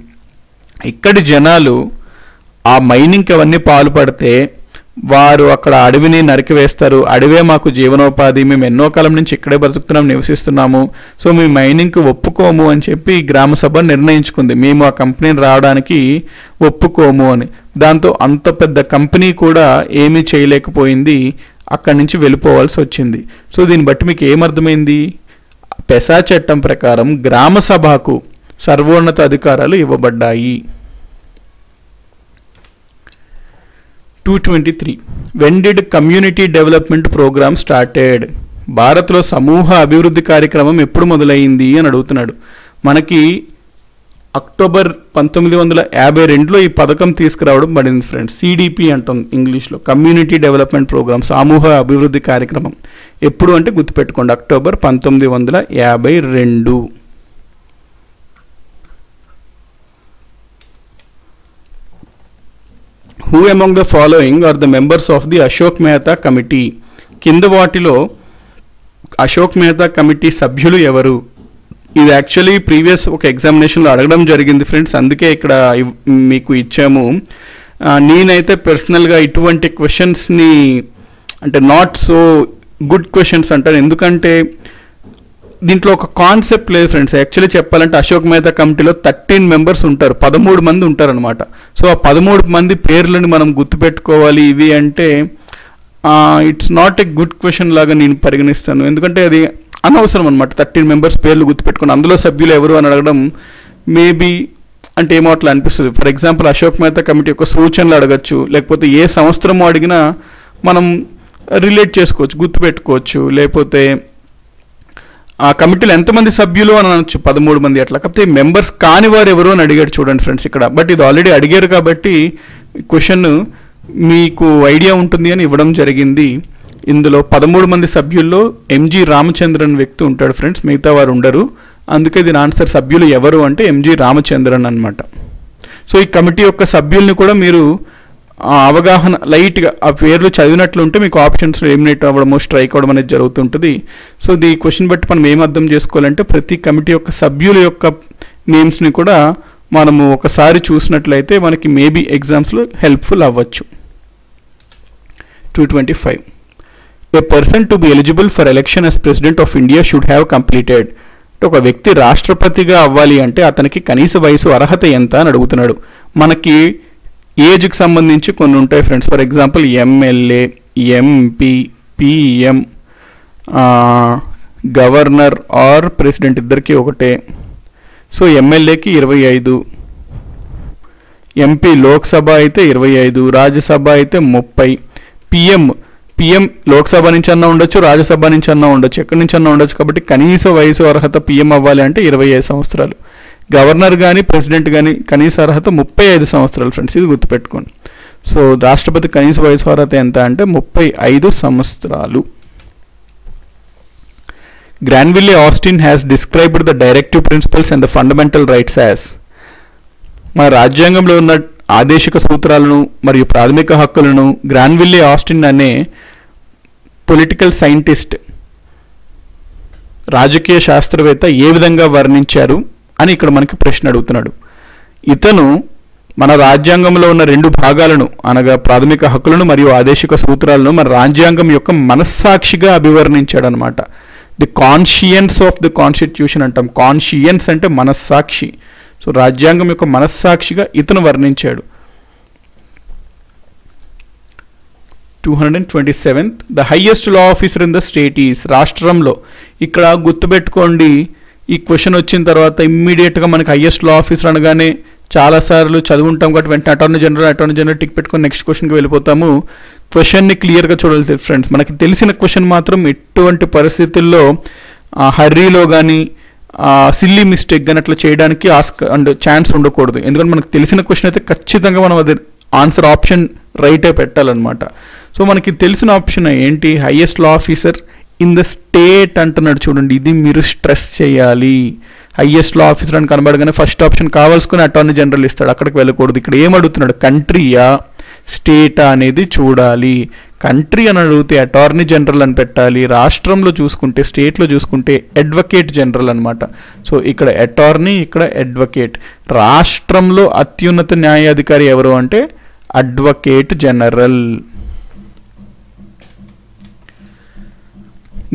ఇక్కడి జనాలు ఆ మైనింగ్కి అవన్నీ పాల్పడితే వారు అక్కడ అడవిని నరికివేస్తారు. అడవే మాకు జీవనోపాధి, మేము ఎన్నో కాలం నుంచి ఇక్కడే బ్రతుకుతున్నాం, నివసిస్తున్నాము, సో మేము మైనింగ్కి ఒప్పుకోము అని చెప్పి గ్రామ సభ నిర్ణయించుకుంది, మేము ఆ కంపెనీని రావడానికి ఒప్పుకోము అని. దాంతో అంత పెద్ద కంపెనీ కూడా ఏమీ చేయలేకపోయింది, అక్కడి నుంచి వెళ్ళిపోవాల్సి వచ్చింది. సో దీన్ని బట్టి మీకు ఏమర్థమైంది, పెసా చట్టం ప్రకారం గ్రామ సభకు సర్వోన్నత అధికారాలు ఇవ్వబడ్డాయి. 223 when did community development program started, భారత్లో సమూహ అభివృద్ధి కార్యక్రమం ఎప్పుడు మొదలైంది అని అడుగుతున్నాడు. మనకి అక్టోబర్ 1952లో ఈ పథకం తీసుకురావడం పడింది ఫ్రెండ్స్. సిడిపి అంటాం ఇంగ్లీష్లో, కమ్యూనిటీ డెవలప్మెంట్ ప్రోగ్రామ్, సమూహ అభివృద్ధి కార్యక్రమం. ఎప్పుడు అంటే గుర్తుపెట్టుకోండి, October 1952. 'Who among the following are the members of the Ashok Mehta Committee?' కింద వాటిలో అశోక్ మెహతా కమిటీ సభ్యులు ఎవరు? ఇది యాక్చువల్లీ ప్రీవియస్ ఒక ఎగ్జామినేషన్లో అడగడం జరిగింది ఫ్రెండ్స్, అందుకే ఇక్కడ మీకు ఇచ్చాము. నేనైతే పర్సనల్గా ఇటువంటి క్వశ్చన్స్ని, అంటే నాట్ సో గుడ్ క్వశ్చన్స్ అంటాను, ఎందుకంటే దీంట్లో ఒక కాన్సెప్ట్ లేదు ఫ్రెండ్స్. యాక్చువల్లీ చెప్పాలంటే అశోక్ మెహతా కమిటీలో 13 మెంబర్స్ ఉంటారు, 13 మంది ఉంటారనమాట. సో ఆ 13 మంది పేర్లను మనం గుర్తుపెట్టుకోవాలి. ఇవి అంటే it's not a good question లాగా నేను పరిగణిస్తాను, ఎందుకంటే అది అనవసరం అనమాట. 13 మెంబర్స్ పేర్లు గుర్తుపెట్టుకుని అందులో సభ్యులు ఎవరు అని అడగడం మేబీ అంటే ఏమో అట్లా అనిపిస్తుంది. For example అశోక్ మెహతా committee యొక్క సూచనలు అడగచ్చు, లేకపోతే ఏ సంవత్సరమో అడిగినా మనం రిలేట్ చేసుకోవచ్చు, గుర్తుపెట్టుకోవచ్చు, లేకపోతే ఆ కమిటీలో ఎంతమంది సభ్యులు అని అనొచ్చు, 13 మంది అట్లా. కాకపోతే మెంబర్స్ కాని వారు ఎవరు అని అడిగాడు చూడండి ఫ్రెండ్స్ ఇక్కడ. బట్ ఇది ఆల్రెడీ అడిగారు కాబట్టి క్వశ్చన్ మీకు ఐడియా ఉంటుంది అని ఇవ్వడం జరిగింది. ఇందులో 13 మంది సభ్యుల్లో ఎంజి రామచంద్రన్ వ్యక్తి ఉంటాడు ఫ్రెండ్స్, మిగతా వారు ఉండరు. అందుకే దీని ఆన్సర్ సభ్యులు ఎవరు అంటే ఎంజి రామచంద్రన్ అనమాట. సో ఈ కమిటీ యొక్క సభ్యుల్ని కూడా మీరు అవగాహన లైట్గా ఆ పేర్లు చదివినట్లు ఉంటే మీకు ఆప్షన్స్లో ఎలిమినేట్ అవ్వడము, స్ట్రైక్ అవ్వడం అనేది జరుగుతుంటుంది. సో దీ క్వశ్చన్ బట్టి మనం ఏం అర్థం చేసుకోవాలంటే ప్రతి కమిటీ యొక్క సభ్యుల యొక్క నేమ్స్ని కూడా మనము ఒకసారి చూసినట్లయితే మనకి మేబీ ఎగ్జామ్స్లో హెల్ప్ఫుల్ అవ్వచ్చు. 225 a person to be eligible for election as president of India should have completed, ఒక వ్యక్తి రాష్ట్రపతిగా అవ్వాలి అంటే అతనికి కనీస వయసు అర్హత ఎంత అని అడుగుతున్నాడు. మనకి ఏజ్కి సంబంధించి కొన్ని ఉంటాయి friends. For example MLA, MP, PM, governor or president ఇద్దరికీ ఒకటే. సో ఎమ్మెల్యేకి 25, ఎంపీ లోక్సభ అయితే 25, రాజ్యసభ అయితే 30, పిఎం లోక్సభ నుంచి అన్నా ఉండొచ్చు, రాజ్యసభ నుంచి అన్నా ఉండొచ్చు, ఎక్కడి నుంచి అన్నా ఉండొచ్చు. కాబట్టి కనీస వయసు అర్హత పిఎం అవ్వాలి అంటే 25 సంవత్సరాలు. గవర్నర్ కానీ ప్రెసిడెంట్ కానీ కనీస అర్హత 35 సంవత్సరాలు ఫ్రెండ్స్, ఇది గుర్తుపెట్టుకోండి. సో రాష్ట్రపతి కనీస వయసు అర్హత ఎంత అంటే 35 సంవత్సరాలు. గ్రాన్విల్లే ఆస్టిన్ has described the directive principles and the fundamental rights as, మన రాజ్యాంగంలో ఉన్న ఆదేశిక సూత్రాలను మరియు ప్రాథమిక హక్కులను గ్రాన్విల్లే ఆస్టిన్ అనే పొలిటికల్ సైంటిస్ట్, రాజకీయ శాస్త్రవేత్త ఏ విధంగా వర్ణించారు అని ఇక్కడ మనకి ప్రశ్న అడుగుతున్నాడు. ఇతను మన రాజ్యాంగంలో ఉన్న 2 భాగాలను అనగా ప్రాథమిక హక్కులను మరియు ఆదేశిక సూత్రాలను మన రాజ్యాంగం యొక్క మనస్సాక్షిగా అభివర్ణించాడు అనమాట. The conscience of the constitution అంటాం. కాన్షియన్స్ అంటే మనస్సాక్షి. సో రాజ్యాంగం యొక్క మనస్సాక్షిగా ఇతను వర్ణించాడు. 227 the highest law officer in the state is, రాష్ట్రంలో ఇక్కడ గుర్తుపెట్టుకోండి ఈ క్వశ్చన్ వచ్చిన తర్వాత ఇమ్మీడియట్గా మనకు హైయెస్ట్ లా ఆఫీసర్ అనగానే చాలాసార్లు చదువుంటాం కాబట్టి వెంటనే అటార్నీ జనరల్ టిక్ పెట్టుకొని నెక్స్ట్ క్వశ్చన్కి వెళ్ళిపోతాము. క్వశ్చన్ని క్లియర్గా చూడాలి ఫ్రెండ్స్. మనకి తెలిసిన క్వశ్చన్ మాత్రం ఎటువంటి పరిస్థితుల్లో హర్రీలో కానీ సిల్లీ మిస్టేక్ కానీ అట్లా చేయడానికి ఆస్క్ అండ్ ఛాన్స్ ఉండకూడదు. ఎందుకంటే మనకు తెలిసిన క్వశ్చన్ అయితే ఖచ్చితంగా మనం అది ఆన్సర్ ఆప్షన్ రైటే పెట్టాలన్నమాట. సో మనకి తెలిసిన ఆప్షన్ ఏంటి? Highest law officer in the state అంటున్నాడు చూడండి, ఇది మీరు స్ట్రెస్ చేయాలి. హైయెస్ట్ లా ఆఫీసర్ అని కనబడగానే ఫస్ట్ ఆప్షన్ కావాల్సుకుని అటార్నీ జనరల్ ఇస్తాడు, అక్కడికి వెళ్ళకూడదు. ఇక్కడ ఏం అడుగుతున్నాడు? కంట్రీయా స్టేటా అనేది చూడాలి. కంట్రీ అని అడిగితే అటార్నీ జనరల్ అని పెట్టాలి, రాష్ట్రంలో చూసుకుంటే స్టేట్లో చూసుకుంటే అడ్వకేట్ జనరల్ అనమాట. సో ఇక్కడ అటార్నీ, ఇక్కడ అడ్వకేట్. రాష్ట్రంలో అత్యున్నత న్యాయాధికారి ఎవరు అంటే advocate general.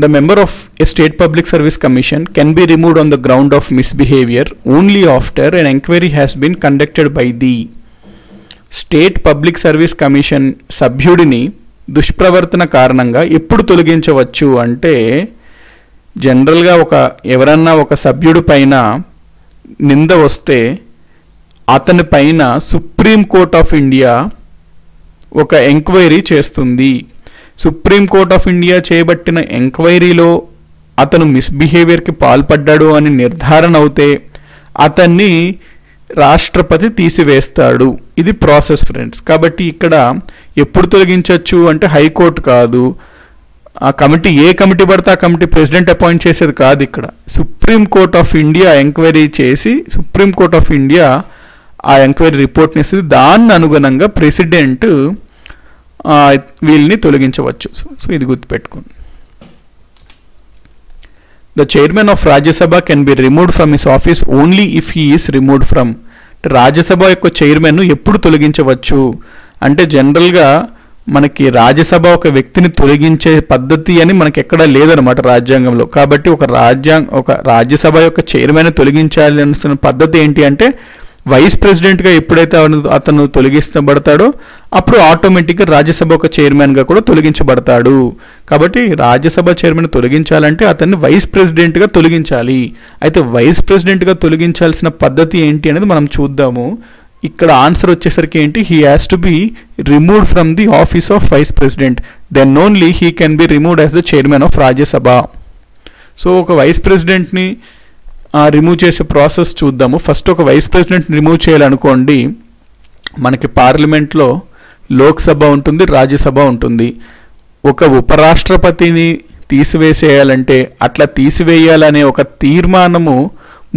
The member of a state public service commission can be removed on the ground of misbehavior only after an inquiry has been conducted by the state public service commission. సభ్యుడిని దుష్ప్రవర్తన కారణంగా ఎప్పుడు తొలగించవచ్చు అంటే, జనరల్గా ఎవరన్నా ఒక సభ్యుడి పైన నింద వస్తే అతని పైన సుప్రీం కోర్ట్ ఆఫ్ ఇండియా ఒక ఎంక్వైరీ చేస్తుంది. సుప్రీంకోర్ట్ ఆఫ్ ఇండియా చేయబట్టిన ఎంక్వైరీలో అతను మిస్బిహేవియర్కి పాల్పడ్డాడు అని నిర్ధారణ అవుతే అతన్ని రాష్ట్రపతి తీసివేస్తాడు. ఇది ప్రాసెస్ ఫ్రెండ్స్. కాబట్టి ఇక్కడ ఎప్పుడు తొలగించవచ్చు అంటే హైకోర్టు కాదు, ఆ కమిటీ ఏ కమిటీ పడితే ఆ కమిటీ ప్రెసిడెంట్ అపాయింట్ చేసేది కాదు. ఇక్కడ సుప్రీంకోర్ట్ ఆఫ్ ఇండియా ఎంక్వైరీ చేసి సుప్రీంకోర్ట్ ఆఫ్ ఇండియా ఆ ఎంక్వైరీ రిపోర్ట్ని ఇస్తుంది, దాన్ని అనుగుణంగా ప్రెసిడెంట్ వీళ్ళని తొలగించవచ్చు. సో ఇది గుర్తుపెట్టుకోండి. The chairman of Rajya Sabha can be removed from his office only if he is removed from. Rajya Sabha యొక్క చైర్మన్ను ఎప్పుడు తొలగించవచ్చు అంటే, జనరల్గా మనకి రాజ్యసభ ఒక వ్యక్తిని తొలగించే పద్ధతి అని మనకి ఎక్కడా లేదనమాట రాజ్యాంగంలో. కాబట్టి ఒక రాజ్యసభ యొక్క చైర్మన్ తొలగించాల్సిన పద్ధతి ఏంటి అంటే, వైస్ ప్రెసిడెంట్గా ఎప్పుడైతే అతను తొలగించబడతాడో అప్పుడు ఆటోమేటిక్గా రాజ్యసభ ఒక చైర్మన్గా కూడా తొలగించబడతాడు. కాబట్టి రాజ్యసభ చైర్మన్ తొలగించాలంటే అతన్ని వైస్ ప్రెసిడెంట్గా తొలగించాలి. అయితే వైస్ ప్రెసిడెంట్గా తొలగించాల్సిన పద్ధతి ఏంటి అనేది మనం చూద్దాము. ఇక్కడ ఆన్సర్ వచ్చేసరికి ఏంటి? He has to be removed from the office of vice president, then only he can be removed as the chairman of Rajya Sabha. So ఒక వైస్ ప్రెసిడెంట్ని రిమూవ్ చేసే ప్రాసెస్ చూద్దాము. ఫస్ట్ ఒక వైస్ ప్రెసిడెంట్ని రిమూవ్ చేయాలనుకోండి, మనకి పార్లమెంట్లో లోక్సభ ఉంటుంది, రాజ్యసభ ఉంటుంది. ఒక ఉపరాష్ట్రపతిని తీసివేసేయాలంటే అట్లా తీసివేయాలనే ఒక తీర్మానము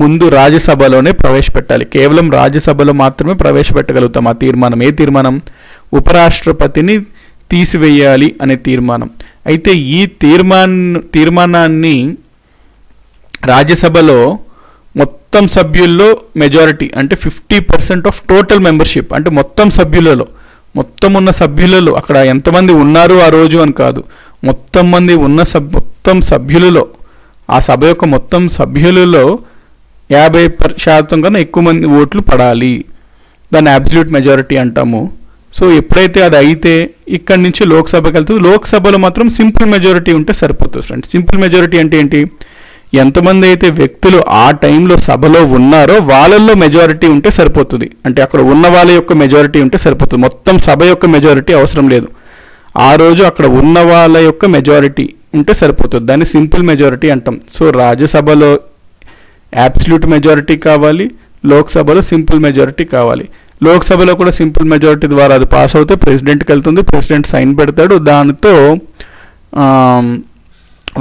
ముందు రాజ్యసభలోనే ప్రవేశపెట్టాలి. కేవలం రాజ్యసభలో మాత్రమే ప్రవేశపెట్టగలుగుతాం ఆ తీర్మానం. ఏ తీర్మానం? ఉపరాష్ట్రపతిని తీసివేయాలి అనే తీర్మానం. అయితే ఈ తీర్మానాన్ని రాజ్యసభలో మొత్తం సభ్యుల్లో మెజారిటీ అంటే 50% ఆఫ్ టోటల్ మెంబర్షిప్, అంటే మొత్తం సభ్యులలో, మొత్తం ఉన్న సభ్యులలో, అక్కడ ఎంతమంది ఉన్నారు ఆ రోజు అని కాదు, మొత్తం సభ్యులలో, ఆ సభ యొక్క మొత్తం సభ్యులలో 50% కన్నా ఎక్కువ మంది ఓట్లు పడాలి. దాన్ని అబ్సల్యూట్ మెజారిటీ అంటాము. సో ఎప్పుడైతే అది అయితే ఇక్కడి నుంచి లోక్సభకి వెళ్తుంది. లోక్సభలో మాత్రం సింపుల్ మెజారిటీ ఉంటే సరిపోతుంది ఫ్రెండ్స్. సింపుల్ మెజారిటీ అంటే ఏంటి? ఎంతమంది అయితే వ్యక్తులు ఆ టైంలో సభలో ఉన్నారో వాళ్ళల్లో మెజారిటీ ఉంటే సరిపోతుంది. అంటే అక్కడ ఉన్న వాళ్ళ యొక్క మెజారిటీ ఉంటే సరిపోతుంది, మొత్తం సభ యొక్క మెజారిటీ అవసరం లేదు. ఆ రోజు అక్కడ ఉన్న వాళ్ళ యొక్క మెజారిటీ ఉంటే సరిపోతుంది, దాన్ని సింపుల్ మెజారిటీ అంటాం. సో రాజ్యసభలో అబ్సల్యూట్ మెజారిటీ కావాలి, లోక్సభలో సింపుల్ మెజారిటీ కావాలి. లోక్సభలో కూడా సింపుల్ మెజారిటీ ద్వారా అది పాస్ అవుతే ప్రెసిడెంట్కి వెళ్తుంది, ప్రెసిడెంట్ సైన్ పెడతాడు, దానితో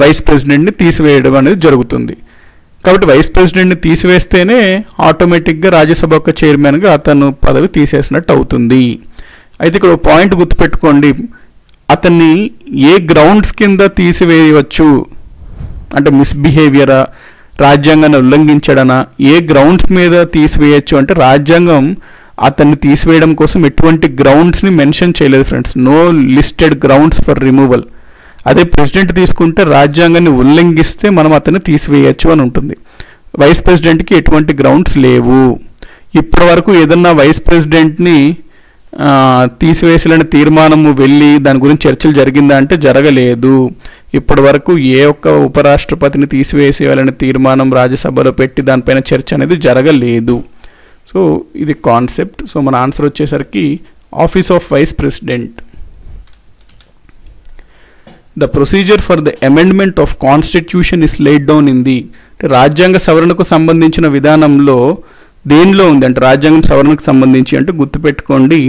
వైస్ ప్రెసిడెంట్ని తీసివేయడం అనేది జరుగుతుంది. కాబట్టి వైస్ ప్రెసిడెంట్ని తీసివేస్తేనే ఆటోమేటిక్గా రాజ్యసభ యొక్క చైర్మన్గా అతను పదవి తీసేసినట్టు అవుతుంది. అయితే ఇక్కడ ఒక పాయింట్ గుర్తుపెట్టుకోండి, అతన్ని ఏ గ్రౌండ్స్ కింద తీసివేయవచ్చు అంటే, మిస్బిహేవియరా, రాజ్యాంగాన్ని ఉల్లంఘించడనా, ఏ గ్రౌండ్స్ మీద తీసివేయచ్చు అంటే, రాజ్యాంగం అతన్ని తీసివేయడం కోసం ఎటువంటి గ్రౌండ్స్ని మెన్షన్ చేయలేదు friends. No listed grounds for removal. అదే ప్రెసిడెంట్ తీసుకుంటే రాజ్యాంగాన్ని ఉల్లంఘిస్తే మనం అతన్ని తీసివేయచ్చు అని ఉంటుంది. వైస్ ప్రెసిడెంట్కి ఎటువంటి గ్రౌండ్స్ లేవు. ఇప్పటి వరకు ఏదన్నా వైస్ ప్రెసిడెంట్ని తీసివేయాలని తీర్మానం వెళ్ళి దాని గురించి చర్చలు జరిగిందా అంటే జరగలేదు। ఇప్పటివరకు ఏ ఒక్క ఉపరాష్ట్రపతిని తీసివేయాలని తీర్మానం రాజ్యసభలో పెట్టి దానిపైన చర్చ అనేది జరగలేదు। సో ఇది కాన్సెప్ట్। సో మన ఆన్సర్ వచ్చేసరికి office of vice president. The procedure for the amendment of constitution is laid down in the, రాజ్యాంగ సవరణకు సంబంధించిన విధానంలో దేనిలో ఉంది అంటే రాజ్యాంగం సవరణకు సంబంధించి అంటే గుర్తుపెట్టుకోండి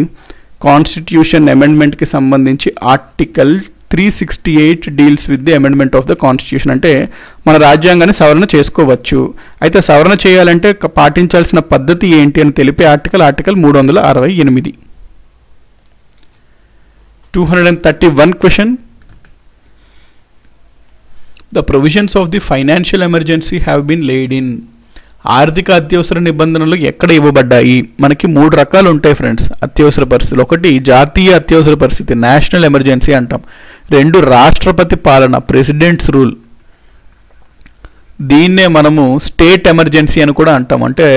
కాన్స్టిట్యూషన్ అమెండ్మెంట్కి సంబంధించి article 368 deals with the amendment of the constitution, అంటే మన రాజ్యాంగాన్ని సవరణ చేసుకోవచ్చు, అయితే సవరణ చేయాలంటే పాటించాల్సిన పద్ధతి ఏంటి అని తెలిపే article 368। 231 question, the provisions of the financial emergency have been laid in, ఆర్థిక అత్యవసర నిబంధనలు ఎక్కడ ఇవ్వబడ్డాయి? మనకి మూడు రకాలు ఉంటాయి ఫ్రెండ్స్ అత్యవసర పరిస్థితులు, ఒకటి జాతీయ అత్యవసర పరిస్థితి నేషనల్ ఎమర్జెన్సీ అంటాం, రెండు రాష్ట్రపతి పాలన ప్రెసిడెంట్స్ రూల్, దీన్నే మనము స్టేట్ ఎమర్జెన్సీ అని కూడా అంటాం, అంటే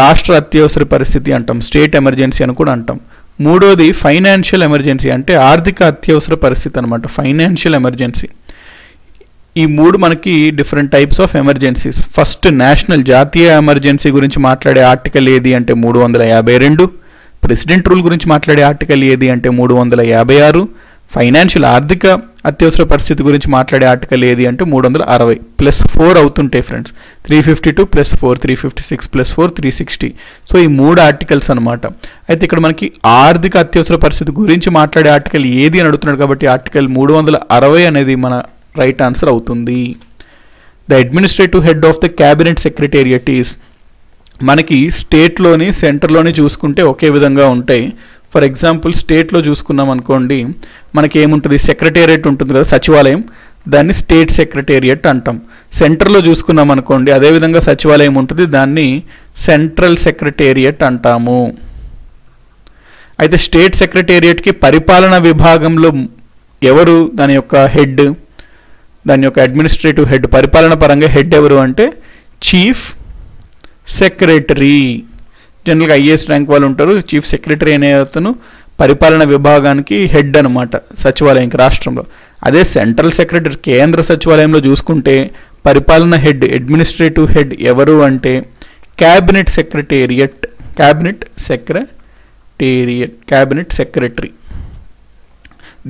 రాష్ట్ర అత్యవసర పరిస్థితి అంటాం స్టేట్ ఎమర్జెన్సీ అని కూడా అంటాం, మూడోది ఫైనాన్షియల్ ఎమర్జెన్సీ అంటే ఆర్థిక అత్యవసర పరిస్థితి అనమాట ఫైనాన్షియల్ ఎమర్జెన్సీ। ఈ మూడు మనకి different types of emergencies. First national జాతీయ ఎమర్జెన్సీ గురించి మాట్లాడే ఆర్టికల్ ఏది అంటే 352, ప్రెసిడెంట్ రూల్ గురించి మాట్లాడే ఆర్టికల్ ఏది అంటే 356, ఫైనాన్షియల్ ఆర్థిక అత్యవసర పరిస్థితి గురించి మాట్లాడే ఆర్టికల్ ఏది అంటే 360 ప్లస్ 4 అవుతుంటాయి ఫ్రెండ్స్ 352 ప్లస్ 4 356 ప్లస్ 4 360, సో ఈ మూడు ఆర్టికల్స్ అనమాట। అయితే ఇక్కడ మనకి ఆర్థిక అత్యవసర పరిస్థితి గురించి మాట్లాడే ఆర్టికల్ ఏది అని అడుగుతున్నాడు కాబట్టి ఆర్టికల్ 360 అనేది మన రైట్ ఆన్సర్ అవుతుంది। The administrative head of the cabinet secretariat is, మనకి స్టేట్లోని సెంటర్లోని చూసుకుంటే ఒకే విధంగా ఉంటాయి, ఫర్ ఎగ్జాంపుల్ స్టేట్లో చూసుకున్నాం అనుకోండి మనకి ఏముంటుంది సెక్రటేరియట్ ఉంటుంది కదా సచివాలయం, దాన్ని స్టేట్ సెక్రటేరియట్ అంటాం, సెంటర్లో చూసుకున్నాం అనుకోండి అదేవిధంగా సచివాలయం ఉంటుంది దాన్ని సెంట్రల్ సెక్రటేరియట్ అంటాము। అయితే స్టేట్ సెక్రటేరియట్కి పరిపాలనా విభాగంలో ఎవరు దాని యొక్క హెడ్ దాని యొక్క అడ్మినిస్ట్రేటివ్ హెడ్ పరిపాలన పరంగా హెడ్ ఎవరు అంటే చీఫ్ సెక్రటరీ, జనరల్గా ఐఏఎస్ ర్యాంక్ వాళ్ళు ఉంటారు, చీఫ్ సెక్రటరీ అనే అతను పరిపాలన విభాగానికి హెడ్ అనమాట సచివాలయానికి రాష్ట్రంలో, అదే సెంట్రల్ సెక్రటరీ కేంద్ర సచివాలయంలో చూసుకుంటే పరిపాలన హెడ్ అడ్మినిస్ట్రేటివ్ హెడ్ ఎవరు అంటే క్యాబినెట్ సెక్రటరీ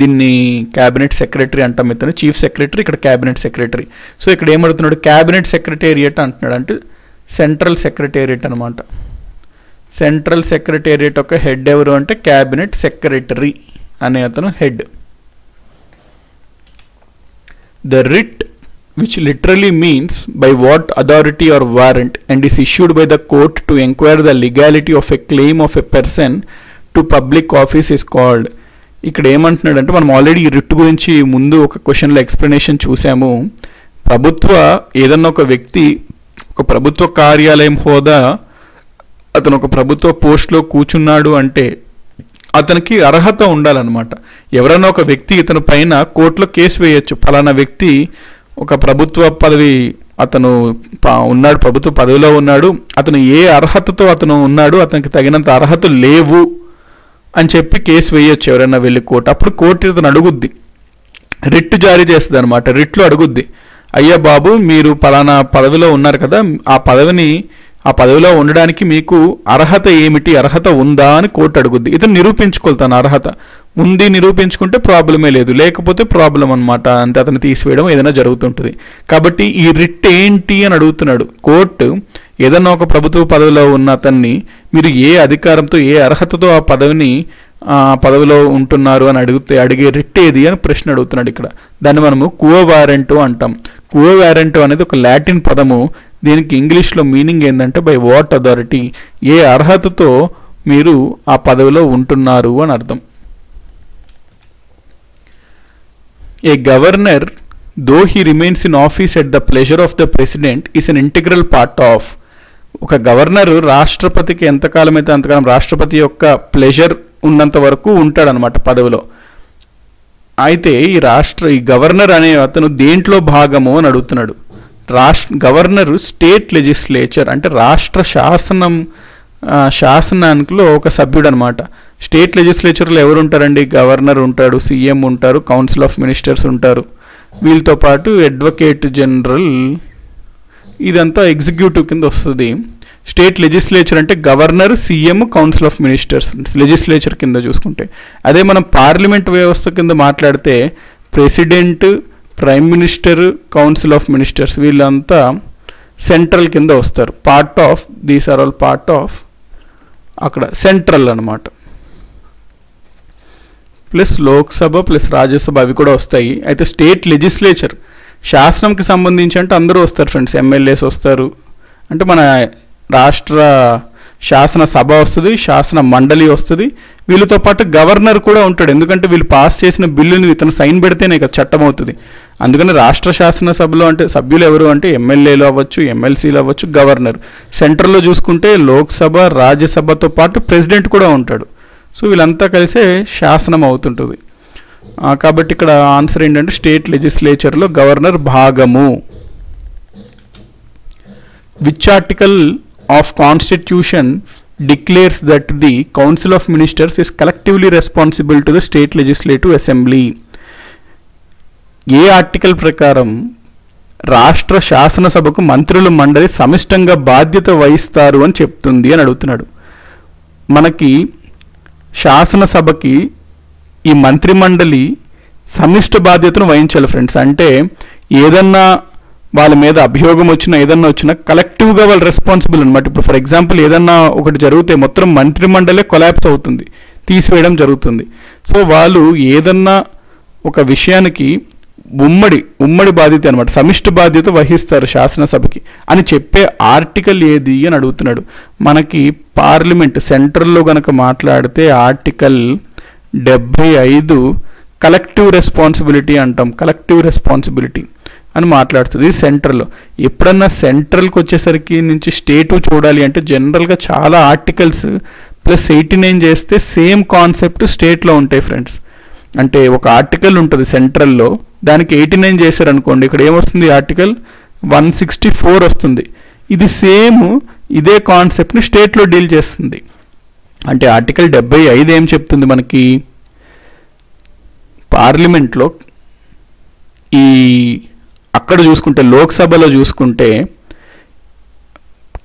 దీన్ని క్యాబినెట్ సెక్రటరీ అంటాం, ఇతను చీఫ్ సెక్రటరీ ఇక్కడ క్యాబినెట్ సెక్రటరీ, సో ఇక్కడ ఏమడుతున్నాడు క్యాబినెట్ సెక్రటేరియట్ అంటున్నాడు అంటే సెంట్రల్ సెక్రటేరియట్ అనమాట, సెంట్రల్ సెక్రటేరియట్ యొక్క హెడ్ ఎవరు అంటే క్యాబినెట్ సెక్రటరీ అనే అతను head. The writ which literally means by what authority or warrant and is issued by the court to inquire the legality of a claim of a person to public office is called, ఇక్కడ ఏమంటున్నాడు అంటే మనం already ఈ writ గురించి ముందు ఒక క్వశ్చన్లో explanation చూసాము, ప్రభుత్వ ఏదన్నా ఒక వ్యక్తి ఒక ప్రభుత్వ కార్యాలయం హోదా అతను ఒక ప్రభుత్వ పోస్ట్లో కూర్చున్నాడు అంటే అతనికి అర్హత ఉండాలన్నమాట, ఎవరైనా ఒక వ్యక్తి ఇతను పైన కోర్టులో కేసు వేయచ్చు ఫలానా వ్యక్తి ఒక ప్రభుత్వ పదవి అతను ఉన్నాడు ప్రభుత్వ పదవిలో ఉన్నాడు అతను ఏ అర్హతతో అతను ఉన్నాడు అతనికి తగినంత అర్హతలు లేవు అని చెప్పి కేసు వేయొచ్చు ఎవరైనా వెళ్ళి కోర్టు, అప్పుడు కోర్టు ఇతను అడుగుద్ది రిట్ జారీ చేస్తుంది అనమాట, రిట్లో అడుగుద్ది అయ్యా బాబు మీరు పలానా పదవిలో ఉన్నారు కదా ఆ పదవిలో ఉండడానికి మీకు అర్హత ఏమిటి అర్హత ఉందా అని కోర్టు అడుగుద్ది, ఇతను నిరూపించుకోవాలి తన అర్హత ఉంది నిరూపించుకుంటే ప్రాబ్లమే లేదు లేకపోతే ప్రాబ్లం అనమాట, అంటే అతను తీసివేయడం ఏదైనా జరుగుతుంటుంది కాబట్టి ఈ రిట్ ఏంటి అని అడుగుతున్నాడు కోర్టు, ఏదన్నా ఒక ప్రభుత్వ పదవిలో ఉన్న అతన్ని మీరు ఏ అధికారంతో ఏ అర్హతతో ఆ పదవిలో ఉంటున్నారు అని అడిగే రిట్ ఏది అని ప్రశ్న అడుగుతున్నాడు ఇక్కడ, దాన్ని మనము క్వో వారెంటో అంటాం, క్వో వారెంటో అనేది ఒక లాటిన్ పదము, దీనికి ఇంగ్లీష్లో మీనింగ్ ఏంటంటే బై వాట్ అథారిటీ ఏ అర్హతతో మీరు ఆ పదవిలో ఉంటున్నారు అని అర్థం। A governor though he remains in office at the pleasure of the president is an integral part of, ఒక గవర్నరు రాష్ట్రపతికి ఎంతకాలం అయితే అంతకాలం రాష్ట్రపతి యొక్క ప్లెజర్ ఉన్నంత వరకు ఉంటాడనమాట పదవిలో, అయితే ఈ గవర్నర్ అనే అతను దేంట్లో భాగము అని అడుగుతున్నాడు, గవర్నరు స్టేట్ లెజిస్లేచర్ అంటే రాష్ట్ర శాసనంలో ఒక సభ్యుడు అనమాట, స్టేట్ లెజిస్లేచర్లో ఎవరు ఉంటారండి? గవర్నర్ ఉంటాడు, సీఎం ఉంటారు, కౌన్సిల్ ఆఫ్ మినిస్టర్స్ ఉంటారు. వీళ్ళతో పాటు అడ్వకేట్ జనరల్, ఇదంతా ఎగ్జిక్యూటివ్ కింద వస్తుంది. స్టేట్ లెజిస్లేచర్ అంటే governor, CM, council of ministers legislature కింద చూసుకుంటే. అదే మనం పార్లమెంట్ వ్యవస్థ కింద మాట్లాడితే president, prime minister, council of ministers వీళ్ళంతా సెంట్రల్ కింద వస్తారు. Part of these are all part of అక్కడ సెంట్రల్ అన్నమాట. ప్లస్ లోక్సభ ప్లస్ రాజ్యసభ అవి కూడా వస్తాయి. అయితే స్టేట్ లెజిస్లేచర్ శాసనంకి సంబంధించి అంటే అందరూ వస్తారు ఫ్రెండ్స్. ఎమ్మెల్యేస్ వస్తారు, అంటే మన రాష్ట్ర శాసనసభ వస్తుంది, శాసన మండలి వస్తుంది. వీళ్ళతో పాటు గవర్నర్ కూడా ఉంటాడు, ఎందుకంటే వీళ్ళు పాస్ చేసిన బిల్లుని ఇతను సైన్ పెడితేనే కదా చట్టం అవుతుంది. అందుకని రాష్ట్ర శాసనసభలో అంటే సభ్యులు ఎవరు అంటే ఎమ్మెల్యేలు అవ్వచ్చు, ఎమ్మెల్సీలు అవ్వచ్చు, గవర్నర్. సెంట్రల్లో చూసుకుంటే లోక్సభ, రాజ్యసభతో పాటు ప్రెసిడెంట్ కూడా ఉంటాడు. సో వీళ్ళంతా కలిసే శాసనం అవుతుంటుంది. కాబట్టి ఇక్కడ ఆన్సర్ ఏంటంటే స్టేట్ లెజిస్లేచర్లో గవర్నర్ భాగము. Which article of Constitution declares that the Council of Ministers is collectively responsible to the State Legislative Assembly? ఏ ఆర్టికల్ ప్రకారం రాష్ట్ర శాసనసభకు మంత్రుల మండలి సమిష్టంగా బాధ్యత వహిస్తారు అని చెప్తుంది అని అడుగుతున్నాడు. మనకి శాసనసభకి ఈ మంత్రి మండలి సమిష్ట బాధ్యతను వహించాలి ఫ్రెండ్స్. అంటే ఏదన్నా వాళ్ళ మీద అభియోగం వచ్చినా ఏదన్నా వచ్చినా కలెక్టివ్గా వాళ్ళు రెస్పాన్సిబుల్ అనమాట. ఇప్పుడు ఫర్ ఎగ్జాంపుల్ ఏదన్నా ఒకటి జరిగితే మొత్తం మంత్రి మండలే కొలాప్స్ అవుతుంది, తీసివేయడం జరుగుతుంది. సో వాళ్ళు ఏదన్నా ఒక విషయానికి ఉమ్మడి బాధ్యత అనమాట, సమిష్టి బాధ్యత వహిస్తారు శాసనసభకి అని చెప్పే ఆర్టికల్ ఏది అని అడుగుతున్నాడు. మనకి పార్లమెంట్ సెంట్రల్లో కనుక మాట్లాడితే ఆర్టికల్ 75 కలెక్టివ్ రెస్పాన్సిబిలిటీ అంటాం, కలెక్టివ్ రెస్పాన్సిబిలిటీ అని మాట్లాడుతుంది సెంట్రల్లో. ఎప్పుడన్నా సెంట్రల్కి వచ్చేసరికి నుంచి స్టేటు చూడాలి అంటే జనరల్గా చాలా ఆర్టికల్స్ ప్లస్ 89 చేస్తే సేమ్ కాన్సెప్ట్ స్టేట్లో ఉంటాయి ఫ్రెండ్స్. అంటే ఒక ఆర్టికల్ ఉంటుంది సెంట్రల్లో, దానికి 89 చేశారనుకోండి, ఇక్కడ ఏమొస్తుంది ఆర్టికల్ 164 వస్తుంది. ఇది సేమ్ ఇదే కాన్సెప్ట్ని స్టేట్లో డీల్ చేస్తుంది. అంటే ఆర్టికల్ 75 ఏం చెప్తుంది మనకి, పార్లమెంట్లో ఈ అక్కడ చూసుకుంటే లోక్సభలో చూసుకుంటే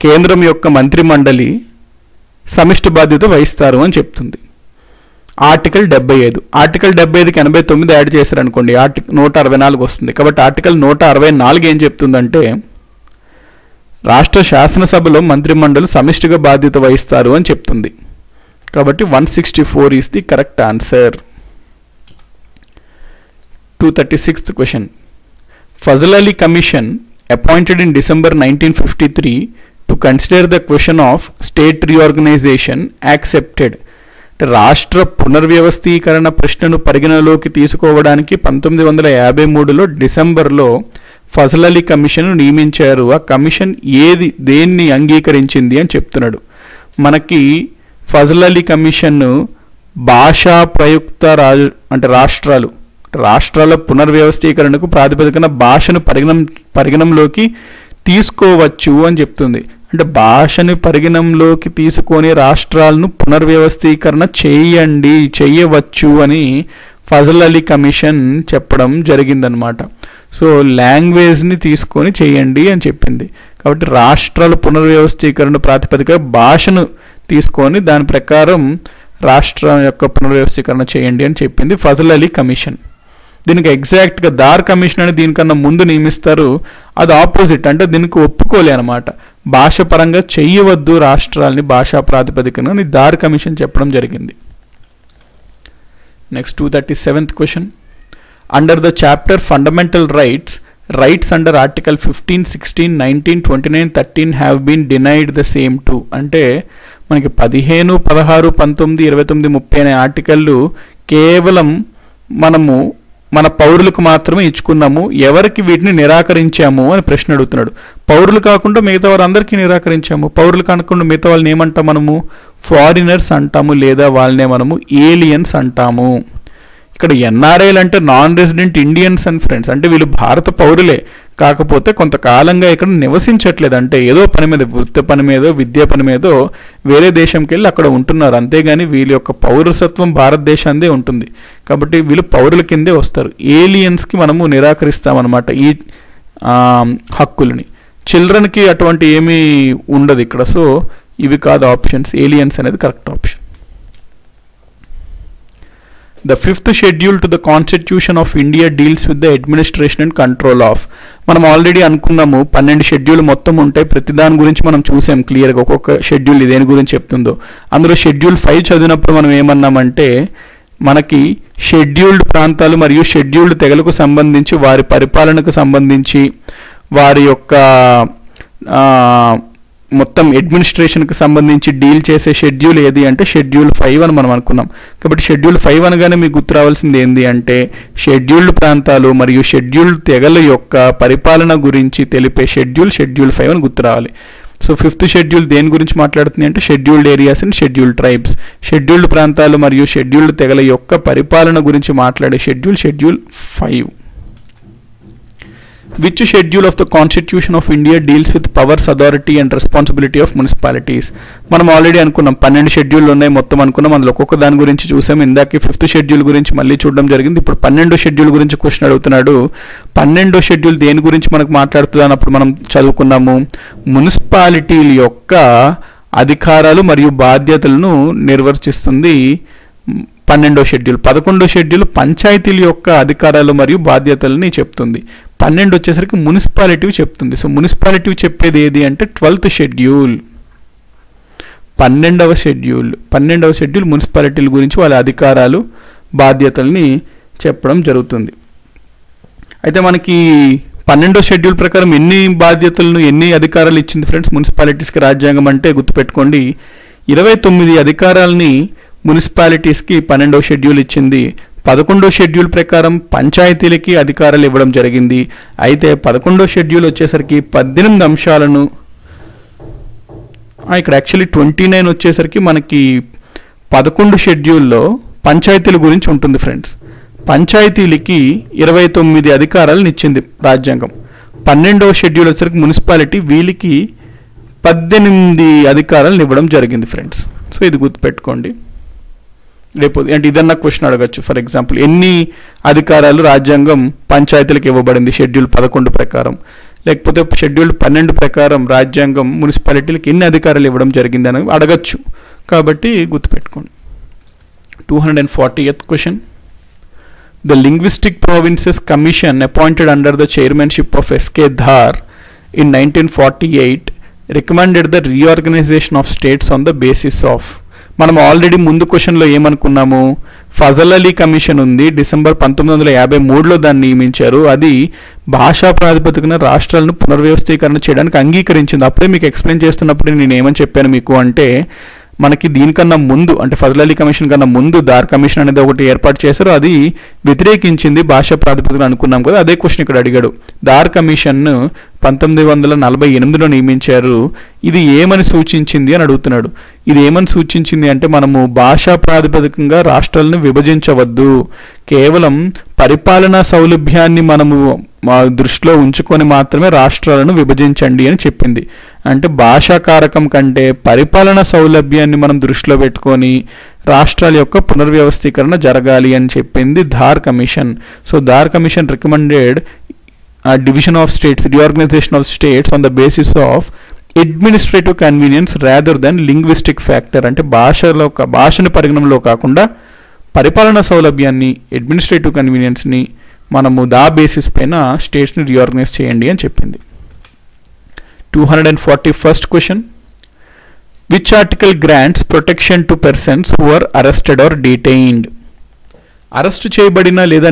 కేంద్రం యొక్క మంత్రి మండలి సమిష్టి బాధ్యత వహిస్తారు అని చెప్తుంది ఆర్టికల్ 75. ఆర్టికల్ 75కి 89 యాడ్ చేశారనుకోండి ఆర్టికల్ 164 వస్తుంది. కాబట్టి ఆర్టికల్ 164 ఏం చెప్తుందంటే రాష్ట్ర శాసనసభలో మంత్రి మండలి సమిష్టిగా బాధ్యత వహిస్తారు అని చెప్తుంది. కాబట్టి 164 is the correct answer. 236th question. Fazal Ali Commission, appointed in December 1953 to consider the question of state reorganization, accepted. రాష్ట్ర పునర్వ్యవస్థీకరణ ప్రశ్నను పరిగణలోకి తీసుకోవడానికి 1953లో డిసెంబర్లో ఫజల్ అలీ కమిషన్ను నియమించారు. ఆ కమిషన్ దేన్ని అంగీకరించింది అని చెప్తున్నాడు. మనకి ఫజల్ అలీ కమిషన్ను భాషా ప్రయుక్త అంటే రాష్ట్రాల పునర్వ్యవస్థీకరణకు ప్రాతిపదికన భాషను పరిగణంలోకి తీసుకోవచ్చు అని చెప్తుంది. అంటే భాషను పరిగణంలోకి తీసుకొని రాష్ట్రాలను పునర్వ్యవస్థీకరణ చేయవచ్చు అని ఫజల్ అలీ కమిషన్ చెప్పడం జరిగిందనమాట. సో లాంగ్వేజ్ని తీసుకొని చేయండి అని చెప్పింది. కాబట్టి రాష్ట్రాల పునర్వ్యవస్థీకరణ ప్రాతిపదిక భాషను తీసుకొని దాని ప్రకారం రాష్ట్రం యొక్క పునర్వ్యవస్థీకరణ చేయండి అని చెప్పింది ఫజల్ అలీ కమిషన్. దీనికి ఎగ్జాక్ట్గా దార్ కమిషన్ అని దీనికన్నా ముందు నియమిస్తారు, అది ఆపోజిట్, అంటే దీనికి ఒప్పుకోలే అనమాట. భాష పరంగా చేయవద్దు రాష్ట్రాలని భాషా ప్రాతిపదికన దార్ కమిషన్ చెప్పడం జరిగింది. Next 237th question. Under the chapter fundamental rights, rights under article 15, 16, 19, 29, 13 have been denied the same to. అంటే మనకి 15, 16, 19, 29, 30 అనే ఆర్టికల్లు కేవలం మనము మన పౌరులకు మాత్రమే ఇచ్చుకున్నాము, ఎవరికి వీటిని నిరాకరించాము అని ప్రశ్న అడుగుతున్నాడు. పౌరులు కాకుండా మిగతా వారందరికీ నిరాకరించాము. పౌరులు కాకుండా మిగతా వాళ్ళని ఏమంటాం మనము? ఫారినర్స్ అంటాము, లేదా వాళ్ళనే మనము ఏలియన్స్ అంటాము. ఇక్కడ ఎన్ఆర్ఐలు అంటే non resident Indians and friends, అంటే వీళ్ళు భారత పౌరులే కాకపోతే కొంతకాలంగా ఇక్కడ నివసించట్లేదు, అంటే ఏదో పని మీద, వృత్తి పని మీదో విద్యా పని మీదో వేరే దేశంకి వెళ్ళి అక్కడ ఉంటున్నారు, అంతేగాని వీళ్ళ యొక్క పౌరసత్వం భారతదేశాందే ఉంటుంది కాబట్టి వీళ్ళు పౌరుల కిందే వస్తారు. ఏలియన్స్కి మనము నిరాకరిస్తామన్నమాట ఈ హక్కులని. చిల్డ్రన్కి అటువంటి ఏమీ ఉండదు ఇక్కడ. సో ఇవి కాదు ఆప్షన్స్, ఏలియన్స్ అనేది correct option. The fifth schedule to the Constitution of India deals with the administration and control of. మనం ఆల్రెడీ అనుకున్నాము 12 షెడ్యూల్ మొత్తం ఉంటాయి, ప్రతి దాని గురించి మనం చూసాం క్లియర్గా ఒక్కొక్క షెడ్యూల్ దేని గురించి చెప్తుందో. అందులో షెడ్యూల్ 5 చదివినప్పుడు మనం ఏమన్నామంటే మనకి షెడ్యూల్డ్ ప్రాంతాలు మరియు షెడ్యూల్డ్ తెగలకు సంబంధించి వారి పరిపాలనకు సంబంధించి వారి యొక్క మొత్తం అడ్మినిస్ట్రేషన్కి సంబంధించి డీల్ చేసే షెడ్యూల్ ఏది అంటే షెడ్యూల్ 5 అని మనం అనుకున్నాం. కాబట్టి షెడ్యూల్ 5 అనగానే మీకు గుర్తు రావాల్సింది ఏంది అంటే షెడ్యూల్డ్ ప్రాంతాలు మరియు షెడ్యూల్డ్ తెగల యొక్క పరిపాలన గురించి తెలిపే షెడ్యూల్ 5 అని గుర్తు రావాలి. సో 5th షెడ్యూల్ దేని గురించి మాట్లాడుతుంది అంటే scheduled areas and scheduled tribes, scheduled ప్రాంతాలు మరియు షెడ్యూల్డ్ తెగల యొక్క పరిపాలన గురించి మాట్లాడే schedule 5. Which schedule of the Constitution of India deals with powers, authority and responsibility of municipalities? మనం ఆల్రెడీ అనుకున్నాం 12 షెడ్యూల్ ఉన్నాయి మొత్తం అనుకున్నాం, అందులో ఒక్కొక్క దాని గురించి చూసాం. ఇందాక 5th షెడ్యూల్ గురించి మళ్ళీ చూడడం జరిగింది. ఇప్పుడు 12వ షెడ్యూల్ గురించి క్వశ్చన్ అడుగుతున్నాడు. 12వ షెడ్యూల్ దేని గురించి మనకు మాట్లాడుతుంది అన్నప్పుడు మనం చదువుకున్నాము మున్సిపాలిటీల యొక్క అధికారాలు మరియు బాధ్యతలను నిర్వర్తిస్తుంది 12వ షెడ్యూల్. 11వ షెడ్యూల్ పంచాయతీల యొక్క అధికారాలు మరియు బాధ్యతలని చెప్తుంది. 12 వచ్చేసరికి మున్సిపాలిటీ చెప్తుంది. సో మున్సిపాలిటీ చెప్పేది ఏది అంటే 12th షెడ్యూల్, 12వ షెడ్యూల్. 12వ షెడ్యూల్ మున్సిపాలిటీల గురించి వాళ్ళ అధికారాలు బాధ్యతల్ని చెప్పడం జరుగుతుంది. అయితే మనకి 12వ షెడ్యూల్ ప్రకారం ఎన్ని బాధ్యతలను ఎన్ని అధికారాలు ఇచ్చింది ఫ్రెండ్స్ మున్సిపాలిటీస్కి రాజ్యాంగం అంటే? గుర్తుపెట్టుకోండి 29 అధికారాలని మున్సిపాలిటీస్కి 12వ షెడ్యూల్ ఇచ్చింది. 11వ షెడ్యూల్ ప్రకారం పంచాయతీలకి అధికారాలు ఇవ్వడం జరిగింది. అయితే 11వ షెడ్యూల్ వచ్చేసరికి 18 అంశాలను, ఇక్కడ యాక్చువల్లీ 29 వచ్చేసరికి మనకి 11వ షెడ్యూల్లో పంచాయతీల గురించి ఉంటుంది ఫ్రెండ్స్. పంచాయతీలకి 29 అధికారాలను ఇచ్చింది రాజ్యాంగం. 12వ షెడ్యూల్ వచ్చేసరికి మున్సిపాలిటీ, వీళ్ళకి 18 అధికారాలను ఇవ్వడం జరిగింది ఫ్రెండ్స్. సో ఇది గుర్తుపెట్టుకోండి. రేపు అంటే ఇదన్నా క్వశ్చన్ అడగచ్చు. ఫర్ ఎగ్జాంపుల్ ఎన్ని అధికారాలు రాజ్యాంగం పంచాయతీలకు ఇవ్వబడింది షెడ్యూల్ 11 ప్రకారం, లేకపోతే షెడ్యూల్ 12 ప్రకారం రాజ్యాంగం మున్సిపాలిటీలకు ఎన్ని అధికారాలు ఇవ్వడం జరిగింది అని అడగచ్చు. కాబట్టి గుర్తుపెట్టుకోండి. 240th question. The linguistic provinces commission appointed under the chairmanship of ఎస్కే ధార్ in 1948 recommended the reorganisation of states on the basis of. మనం ఆల్రెడీ ముందు క్వశ్చన్లో ఏమనుకున్నాము ఫజల్ అలీ కమిషన్ ఉంది, డిసెంబర్ 1953లో దాన్ని నియమించారు. అది భాషా ప్రాతిపదికన రాష్ట్రాలను పునర్వ్యవస్థీకరణ చేయడానికి అంగీకరించింది. అప్పుడే మీకు ఎక్స్ప్లెయిన్ చేస్తున్నప్పుడు నేను ఏమని చెప్పాను మీకు అంటే మనకి దీనికన్నా ముందు అంటే ఫజల్ అలీ కమిషన్ కన్నా ముందు ధార్ కమిషన్ అనేది ఒకటి ఏర్పాటు చేశారు, అది వ్యతిరేకించింది భాషా ప్రాతిపదికన అనుకున్నాం కదా. అదే క్వశ్చన్ ఇక్కడ అడిగాడు. ధార్ కమిషన్ను 1948లో నియమించారు, ఇది ఏమని సూచించింది అని అడుగుతున్నాడు. ఇది ఏమని సూచించింది అంటే మనము భాషా ప్రాతిపదికంగా రాష్ట్రాలను విభజించవద్దు, కేవలం పరిపాలనా సౌలభ్యాన్ని మనము దృష్టిలో ఉంచుకొని మాత్రమే రాష్ట్రాలను విభజించండి అని చెప్పింది. అంటే భాషా కారకం కంటే పరిపాలనా సౌలభ్యాన్ని మనం దృష్టిలో పెట్టుకొని రాష్ట్రాల యొక్క పునర్వ్యవస్థీకరణ జరగాలి అని చెప్పింది Dhar commission. So Dhar commission recommended division of states, reorganization of states on the basis of administrative convenience rather than linguistic factor. అంటే భాషను పరిగణంలో కాకుండా పరిపాలనా సౌలభ్యాన్ని అడ్మినిస్ట్రేటివ్ కన్వీనియన్స్ని మనము దా బేసిస్ పైన స్టేట్స్ని రీఆర్గనైజ్ చేయండి అని చెప్పింది. 241st question. Which article grants protection to persons who are arrested or detained? Arrest చేయబడిన లేదా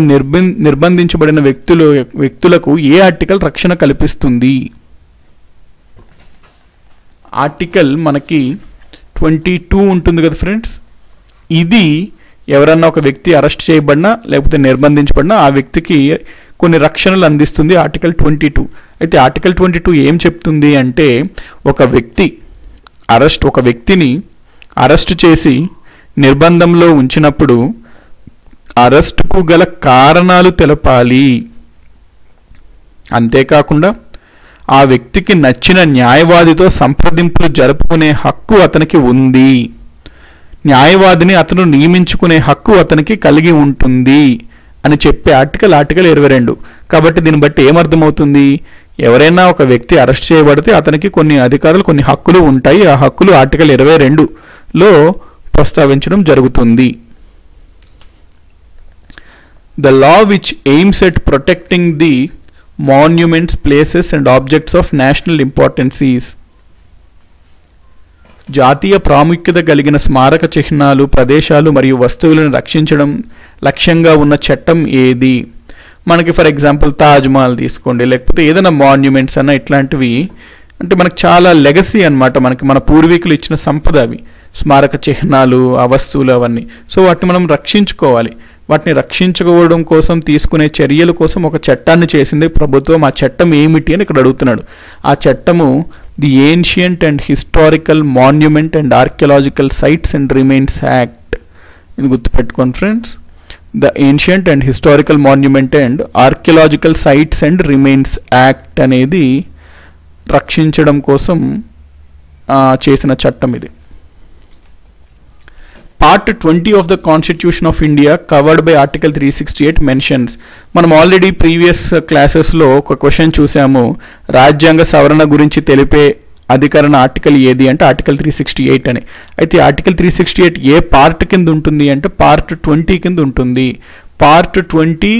నిర్బంధించబడిన వ్యక్తులకు ఏ ఆర్టికల్ రక్షణ కల్పిస్తుంది? ఆర్టికల్ మనకి 22 ఉంటుంది కదా ఫ్రెండ్స్. ఇది ఎవరన్నా ఒక వ్యక్తి అరెస్ట్ చేయబడినా లేకపోతే నిర్బంధించబడినా ఆ వ్యక్తికి కొన్ని రక్షణలు అందిస్తుంది ఆర్టికల్ 22. అయితే ఆర్టికల్ 22 ఏం చెప్తుంది అంటే ఒక వ్యక్తిని అరెస్ట్ చేసి నిర్బంధంలో ఉంచినప్పుడు అరెస్టుకు గల కారణాలు తెలపాలి, అంతేకాకుండా ఆ వ్యక్తికి నచ్చిన న్యాయవాదితో సంప్రదింపులు జరుపుకునే హక్కు అతనికి ఉంది. న్యాయవాదిని అతను నియమించుకునే హక్కు అతనికి కలిగి ఉంటుంది అని చెప్పే ఆర్టికల్ 22. కాబట్టి దీన్ని బట్టి ఏమర్థమవుతుంది, ఎవరైనా ఒక వ్యక్తి అరెస్ట్ చేయబడితే అతనికి కొన్ని అధికారాలు కొన్ని హక్కులు ఉంటాయి. ఆ హక్కులు ఆర్టికల్ 22లో ప్రస్తావించడం జరుగుతుంది. The law which aims at protecting the monuments, places and objects of national importance is జాతీయ ప్రాముఖ్యత కలిగిన స్మారక చిహ్నాలు ప్రదేశాలు మరియు వస్తువులను రక్షించడం లక్ష్యంగా ఉన్న చట్టం ఏది? మనకి ఫర్ ఎగ్జాంపుల్ తాజ్మహల్ తీసుకోండి, లేకపోతే ఏదైనా మాన్యుమెంట్స్ అన్న ఇట్లాంటివి అంటే మనకు చాలా లెగసీ అనమాట. మనకి మన పూర్వీకులు ఇచ్చిన సంపద అవి, స్మారక చిహ్నాలు ఆ వస్తువులు అవన్నీ. సో వాటిని మనం రక్షించుకోవాలి. వాటిని రక్షించుకోవడం కోసం తీసుకునే చర్యల కోసం ఒక చట్టాన్ని చేసింది ప్రభుత్వం. ఆ చట్టం ఏమిటి అని ఇక్కడ అడుగుతున్నాడు. ఆ చట్టము the ancient and historical monument and archaeological sites and remains act. ఇది గుర్తుపెట్టుకోండి friends, the ancient and historical monument and archaeological sites and remains act అనేది రక్షించడం కోసం చేసిన చట్టం ఇది. Part 20 of the Constitution of India covered by Article 368 mentions. మనం already previous క్లాసెస్లో ఒక క్వశ్చన్ చూసాము, రాజ్యాంగ సవరణ గురించి తెలిపే అధికరణ ఆర్టికల్ ఏది అంటే ఆర్టికల్ 368 అని. అయితే ఆర్టికల్ 368 ఏ పార్ట్ కింద ఉంటుంది అంటే పార్ట్ 20 కింద ఉంటుంది. పార్ట్ 20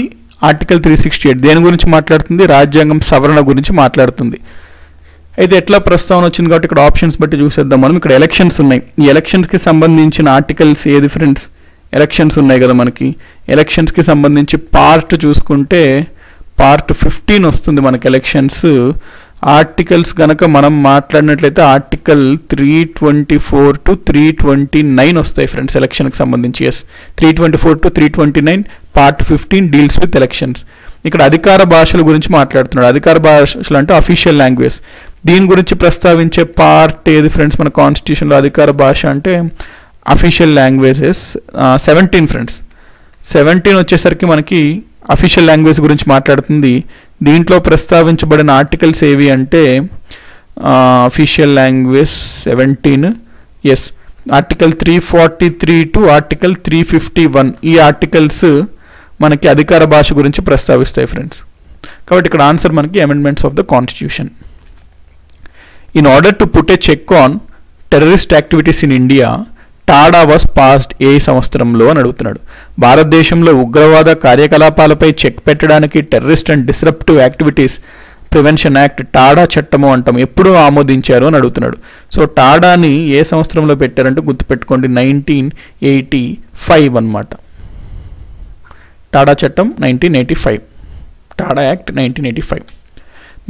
ఆర్టికల్ 368 దేని గురించి మాట్లాడుతుంది? రాజ్యాంగం సవరణ గురించి మాట్లాడుతుంది. అయితే ఎట్లా ప్రస్తావన వచ్చింది కాబట్టి ఇక్కడ ఆప్షన్స్ బట్టి చూసేద్దాం మనం. ఇక్కడ ఎలక్షన్స్ ఉన్నాయి, ఈ ఎలక్షన్స్కి సంబంధించిన ఆర్టికల్స్ ఏది ఫ్రెండ్స్? ఎలక్షన్స్ ఉన్నాయి కదా మనకి, ఎలక్షన్స్కి సంబంధించి పార్ట్ చూసుకుంటే పార్ట్ 15 వస్తుంది మనకి ఎలక్షన్స్. ఆర్టికల్స్ కనుక మనం మాట్లాడినట్లయితే ఆర్టికల్ 324 to 329 వస్తాయి ఫ్రెండ్స్ ఎలక్షన్కి సంబంధించి. Yes, 324 to 329 part 15 deals with elections. ఇక్కడ అధికార భాషల గురించి మాట్లాడుతున్నాడు. అధికార భాషలు అంటే అఫీషియల్ లాంగ్వేజ్. దీని గురించి ప్రస్తావించే పార్ట్ ఏది ఫ్రెండ్స్ మన కాన్స్టిట్యూషన్లో అధికార భాష అంటే? Official languages 17 friends. 17 వచ్చేసరికి మనకి అఫీషియల్ లాంగ్వేజ్ గురించి మాట్లాడుతుంది. దీంట్లో ప్రస్తావించబడిన ఆర్టికల్స్ ఏవి అంటే official language 17. Yes, article 343 to article 351 ఈ ఆర్టికల్స్ మనకి అధికార భాష గురించి ప్రస్తావిస్తాయి ఫ్రెండ్స్. కాబట్టి ఇక్కడ ఆన్సర్ మనకి amendments of the constitution. In order to put a check on terrorist activities in India, TADA was passed ఏ సంవత్సరంలో అని అడుగుతున్నాడు. భారతదేశంలో ఉగ్రవాద కార్యకలాపాలపై చెక్ పెట్టడానికి terrorist and disruptive activities prevention act TADA చట్టము అంటాం ఎప్పుడు ఆమోదించారు అని అడుగుతున్నాడు. సో టాడాని ఏ సంవత్సరంలో పెట్టారంటే గుర్తుపెట్టుకోండి 1985 అనమాట. టాడా చట్టం 1985, TADA act 1985.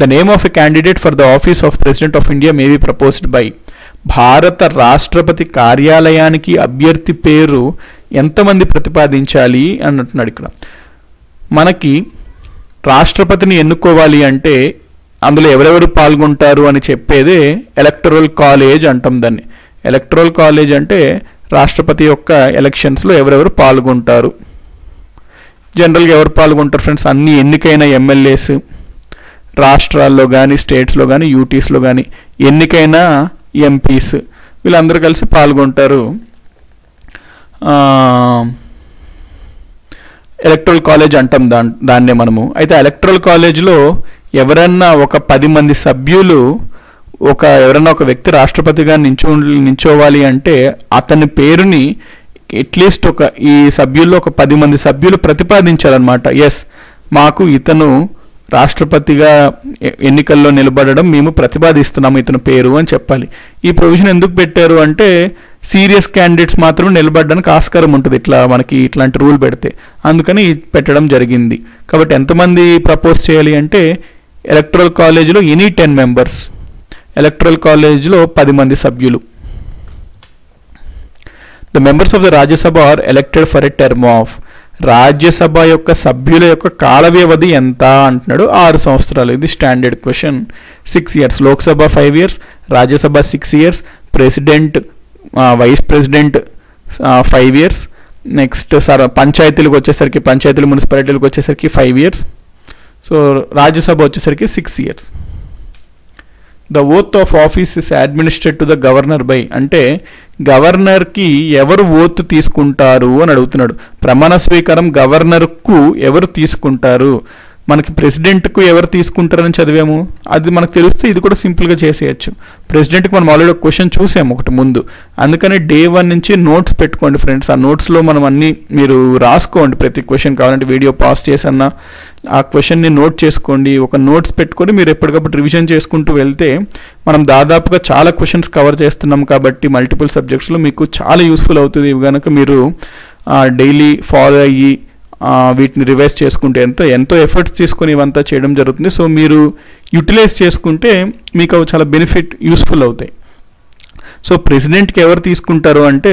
The name of a candidate for the office of President of India may be proposed by. భారత రాష్ట్రపతి కార్యాలయానికి అభ్యర్థి పేరు ఎంతమంది ప్రతిపాదించాలి అన్నట్టున్నాడు. ఇక్కడ మనకి రాష్ట్రపతిని ఎన్నుకోవాలి అంటే అందులో ఎవరెవరు పాల్గొంటారు అని చెప్పేదే ఎలక్టరల్ కాలేజ్ అంటాం దాన్ని. ఎలక్టరల్ కాలేజ్ అంటే రాష్ట్రపతి యొక్క ఎలక్షన్స్లో ఎవరెవరు పాల్గొంటారు. జనరల్గా ఎవరు పాల్గొంటారు ఫ్రెండ్స్? అన్ని ఎన్నికైన ఎమ్మెల్యేస్ రాష్ట్రాల్లో కానీ స్టేట్స్లో కానీ యూటీస్లో కానీ ఎన్నికైన ఎంపీస్ వీళ్ళందరూ కలిసి పాల్గొంటారు ఎలక్టరల్ కాలేజ్ అంటాం దాన్నే మనము. అయితే ఎలక్టరల్ కాలేజ్లో ఎవరన్నా ఒక 10 మంది సభ్యులు ఎవరన్నా ఒక వ్యక్తి రాష్ట్రపతిగా నిల్చోవాలి అంటే అతని పేరుని అట్లీస్ట్ ఈ సభ్యుల్లో ఒక 10 మంది సభ్యులు ప్రతిపాదించాలన్నమాట. ఎస్, మాకు ఇతను రాష్ట్రపతిగా ఎన్నికల్లో నిలబడడం మేము ప్రతిపాదిస్తున్నాము ఇతని పేరు అని చెప్పాలి. ఈ ప్రొవిజన్ ఎందుకు పెట్టారు అంటే సీరియస్ క్యాండిడేట్స్ మాత్రం నిలబడడానికి ఆస్కారం ఉంటుంది ఇట్లా మనకి ఇట్లాంటి రూల్ పెడితే, అందుకని పెట్టడం జరిగింది. కాబట్టి ఎంతమంది ప్రపోజ్ చేయాలి అంటే ఎలక్టరల్ కాలేజ్లో ఎనీ 10 మెంబర్స్, ఎలక్టరల్ కాలేజ్లో 10 మంది సభ్యులు. The members of the Rajya Sabha are elected for a term of. Rajya Sabha యొక్క సభ్యుల యొక్క కాల వ్యవధి ఎంత అంటున్నాడు? 6 సంవత్సరాలు. ఇది standard question. 6 years. Lok Sabha 5 years, Rajya Sabha 6 years, president vice president 5 years, next పంచాయతీలకు వచ్చేసరికి మున్సిపాలిటీలకు వచ్చేసరికి 5 years, So Rajya Sabha vachesariki 6 years. The oath of office is administered to the governor by, అంటే గవర్నర్కి ఎవరు ఓత్ తీసుకుంటారు అని అడుగుతున్నాడు. ప్రమాణ స్వీకారం గవర్నర్కు ఎవరు తీసుకుంటారు, మనకి ప్రెసిడెంట్కు ఎవరు తీసుకుంటారని చదివాము. అది మనకు తెలిస్తే ఇది కూడా సింపుల్గా చేసేయచ్చు. ప్రెసిడెంట్కి మనం ఆల్రెడీ ఒక క్వశ్చన్ చూసాము ఒకటి ముందు, అందుకని డే 1 నుంచి నోట్స్ పెట్టుకోండి ఫ్రెండ్స్. ఆ నోట్స్లో మనం అన్నీ మీరు రాసుకోండి, ప్రతి క్వశ్చన్ కావాలంటే వీడియో పాస్ చేసన్నా ఆ క్వశ్చన్ని నోట్ చేసుకోండి. ఒక నోట్స్ పెట్టుకొని మీరు ఎప్పటికప్పుడు రివిజన్ చేసుకుంటూ వెళ్తే మనం దాదాపుగా చాలా క్వశ్చన్స్ కవర్ చేస్తున్నాం కాబట్టి మల్టిపుల్ సబ్జెక్ట్స్లో మీకు చాలా యూస్ఫుల్ అవుతుంది. ఇవి కనుక మీరు డైలీ ఫాలో అయ్యి వీటిని రివైజ్ చేసుకుంటే ఎంతో ఎఫర్ట్స్ తీసుకొని ఇవంతా చేయడం జరుగుతుంది. సో మీరు యూటిలైజ్ చేసుకుంటే మీకు అవి చాలా బెనిఫిట్ యూస్ఫుల్ అవుతాయి. సో ప్రెసిడెంట్కి ఎవరు తీసుకుంటారు అంటే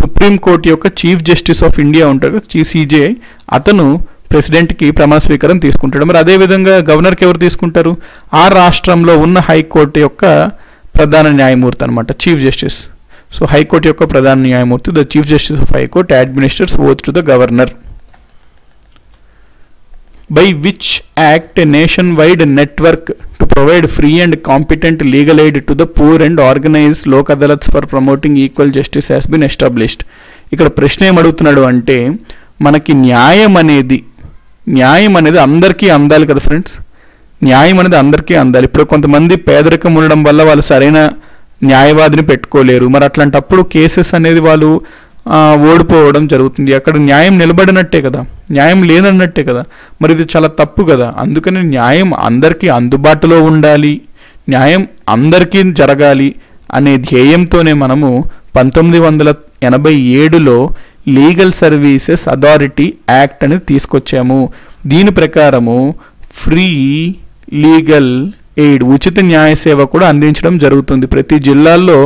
సుప్రీంకోర్టు యొక్క చీఫ్ జస్టిస్ ఆఫ్ ఇండియా ఉంటారు, CJI, అతను ప్రెసిడెంట్కి ప్రమాణ స్వీకారం తీసుకుంటాడు. మరి అదేవిధంగా గవర్నర్కి ఎవరు తీసుకుంటారు, ఆ రాష్ట్రంలో ఉన్న హైకోర్టు యొక్క ప్రధాన న్యాయమూర్తి అనమాట, చీఫ్ జస్టిస్. సో హైకోర్టు యొక్క ప్రధాన న్యాయమూర్తి, the chief justice of high court administers oath to the governor. By which act a nationwide network to provide free and competent legal aid to the poor and organize lok adalats for promoting equal justice has been established. ఇక్కడ ప్రశ్న ఏం అడుగుతున్నాడు అంటే మనకి న్యాయం అనేది అందరికీ అందాలి కదా ఫ్రెండ్స్. న్యాయం అనేది అందరికీ అందాలి. ఇప్పుడు కొంతమంది పేదరికం ఉండడం వల్ల వాళ్ళు సరైన న్యాయవాదిని పెట్టుకోలేరు. మరి అట్లాంటప్పుడు కేసెస్ అనేది వాళ్ళు ఓడిపోవడం జరుగుతుంది. అక్కడ న్యాయం నిలబడినట్టే కదా, న్యాయం లేనన్నట్టే కదా. మరి ఇది చాలా తప్పు కదా. అందుకని న్యాయం అందరికీ అందుబాటులో ఉండాలి, న్యాయం అందరికీ జరగాలి అనే ధ్యేయంతోనే మనము 1987లో లీగల్ సర్వీసెస్ అథారిటీ యాక్ట్ అనేది తీసుకొచ్చాము. దీని ప్రకారము ఫ్రీ లీగల్ ఎయిడ్, ఉచిత న్యాయ సేవ కూడా అందించడం జరుగుతుంది. ప్రతి జిల్లాల్లో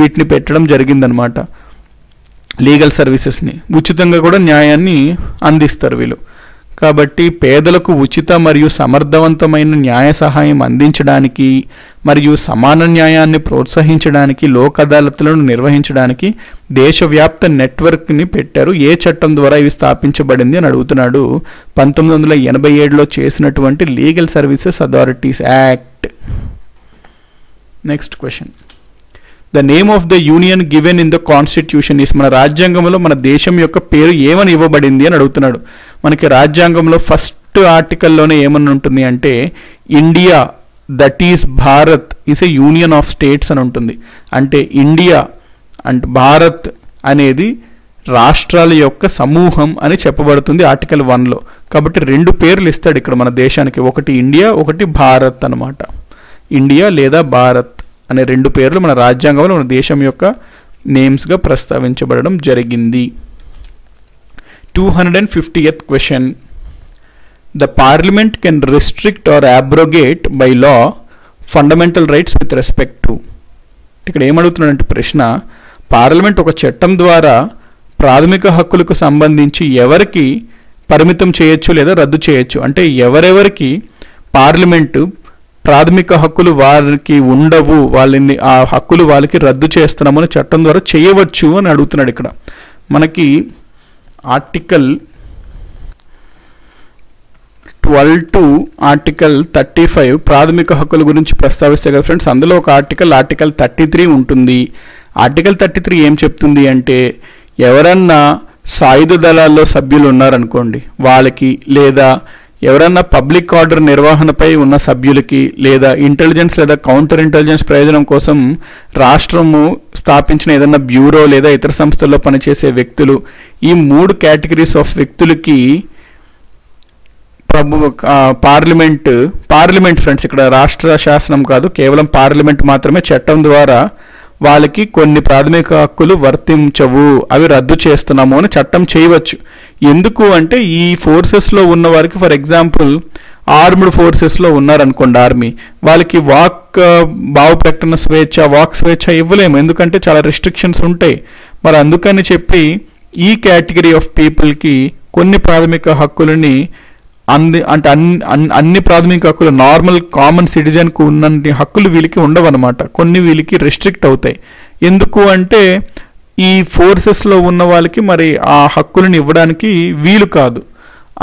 వీటిని పెట్టడం జరిగిందనమాట. లీగల్ సర్వీసెస్ని ఉచితంగా కూడా న్యాయాన్ని అందిస్తారు వీళ్ళు. కాబట్టి పేదలకు ఉచిత మరియు సమర్థవంతమైన న్యాయ సహాయం అందించడానికి మరియు సమాన న్యాయాన్ని ప్రోత్సహించడానికి లోక్ అదాలత్లను నిర్వహించడానికి దేశవ్యాప్త నెట్వర్క్ని పెట్టారు. ఏ చట్టం ద్వారా ఇవి స్థాపించబడింది అని అడుగుతున్నాడు. 1987లో చేసినటువంటి legal services authorities act. Next question, the name of the union given in the constitution is, మన రాజ్యాంగంలో మన దేశం యొక్క పేరు ఏమని ఇవ్వబడింది అని అడుగుతున్నాడు. మనకి రాజ్యాంగంలో ఫస్ట్ ఆర్టికల్లోనే ఏమని ఉంటుంది అంటే India that is Bharat is a union of states అని ఉంటుంది. అంటే ఇండియా అండ్ భారత్ అనేది రాష్ట్రాల యొక్క సమూహం అని చెప్పబడుతుంది ఆర్టికల్ 1లో. కాబట్టి 2 పేర్లు ఇస్తాడు ఇక్కడ మన దేశానికి, ఒకటి ఇండియా, ఒకటి భారత్ అనమాట. ఇండియా లేదా భారత్ అనే 2 పేర్లు మన రాజ్యాంగంలో మన దేశం యొక్క నేమ్స్గా ప్రస్తావించబడడం జరిగింది. 250th question, the parliament can restrict or abrogate by law fundamental rights with respect to. ఇక్కడ ఏమడుగుతున్నాడంటే ప్రశ్న, పార్లమెంట్ ఒక చట్టం ద్వారా ప్రాథమిక హక్కులకు సంబంధించి ఎవరికి పరిమితం చేయొచ్చు లేదా రద్దు చేయొచ్చు, అంటే ఎవరెవరికి పార్లమెంటు ప్రాథమిక హక్కులు వారికి ఉండవు, వాళ్ళని ఆ హక్కులు వాళ్ళకి రద్దు చేస్తున్నాము అని చట్టం ద్వారా చేయవచ్చు అని అడుగుతున్నాడు. ఇక్కడ మనకి ఆర్టికల్ 12 to ఆర్టికల్ 35 ప్రాథమిక హక్కుల గురించి ప్రస్తావిస్తే కదా ఫ్రెండ్స్, అందులో ఒక ఆర్టికల్ 33 ఉంటుంది. ఆర్టికల్ 33 ఏం చెప్తుంది అంటే ఎవరన్నా సాయుధ దళాల్లో సభ్యులు ఉన్నారనుకోండి వాళ్ళకి, లేదా ఎవరన్నా పబ్లిక్ ఆర్డర్ నిర్వహణపై ఉన్న సభ్యులకి, లేదా ఇంటెలిజెన్స్ లేదా కౌంటర్ ఇంటెలిజెన్స్ ప్రయోజనం కోసం రాష్ట్రము స్థాపించిన ఏదన్నా బ్యూరో లేదా ఇతర సంస్థల్లో పనిచేసే వ్యక్తులు, ఈ 3 కేటగిరీస్ ఆఫ్ వ్యక్తులకి పార్లమెంట్ ఫ్రెండ్స్, ఇక్కడ రాష్ట్ర శాసనం కాదు, కేవలం పార్లమెంట్ మాత్రమే చట్టం ద్వారా వాళ్ళకి కొన్ని ప్రాథమిక హక్కులు వర్తించవు, అవి రద్దు చేస్తున్నాము అని చట్టం చేయవచ్చు. ఎందుకు అంటే ఈ ఫోర్సెస్లో ఉన్న వారికి, ఫర్ ఎగ్జాంపుల్ ఆర్మ్డ్ ఫోర్సెస్లో ఉన్నారనుకోండి ఆర్మీ, వాళ్ళకి వాక్ భావ ప్రకటన స్వేచ్ఛ, వాక్ స్వేచ్ఛ ఇవ్వలేము, ఎందుకంటే చాలా రిస్ట్రిక్షన్స్ ఉంటాయి. మరి అందుకని చెప్పి ఈ కేటగిరీ ఆఫ్ పీపుల్కి కొన్ని ప్రాథమిక హక్కులని అంటే అన్ని ప్రాథమిక హక్కులు నార్మల్ కామన్ సిటిజన్కు ఉన్న హక్కులు వీళ్ళకి ఉండవన్నమాట, కొన్ని వీళ్ళకి రిస్ట్రిక్ట్ అవుతాయి. ఎందుకు అంటే ఈ ఫోర్సెస్లో ఉన్న వాళ్ళకి మరి ఆ హక్కులను ఇవ్వడానికి వీలు కాదు.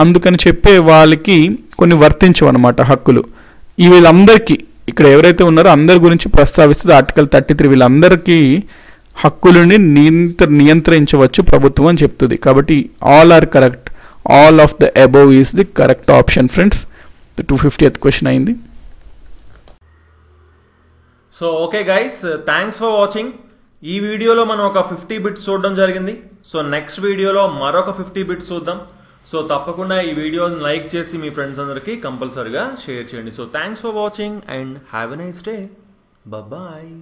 అందుకని చెప్పే వాళ్ళకి కొన్ని వర్తించవు అన్నమాట హక్కులు. ఈ వీళ్ళందరికీ ఇక్కడ ఎవరైతే ఉన్నారో అందరి గురించి ప్రస్తావిస్తుంది ఆర్టికల్ 33. వీళ్ళందరికీ హక్కులని నియంత్రించవచ్చు ప్రభుత్వం అని చెప్తుంది. కాబట్టి all are correct, all of the above is the correct option friends. 250th question అయింది. So okay guys, thanks for watching. ఈ వీడియోలో మనం ఒక 50 బిట్స్ చూడడం జరిగింది. సో నెక్స్ట్ వీడియోలో మరొక 50 బిట్స్ చూద్దాం. సో తప్పకుండా ఈ వీడియోని లైక్ చేసి మీ ఫ్రెండ్స్ అందరికీ కంపల్సరీగా షేర్ చేయండి. So thanks for watching and have a nice day. Bye.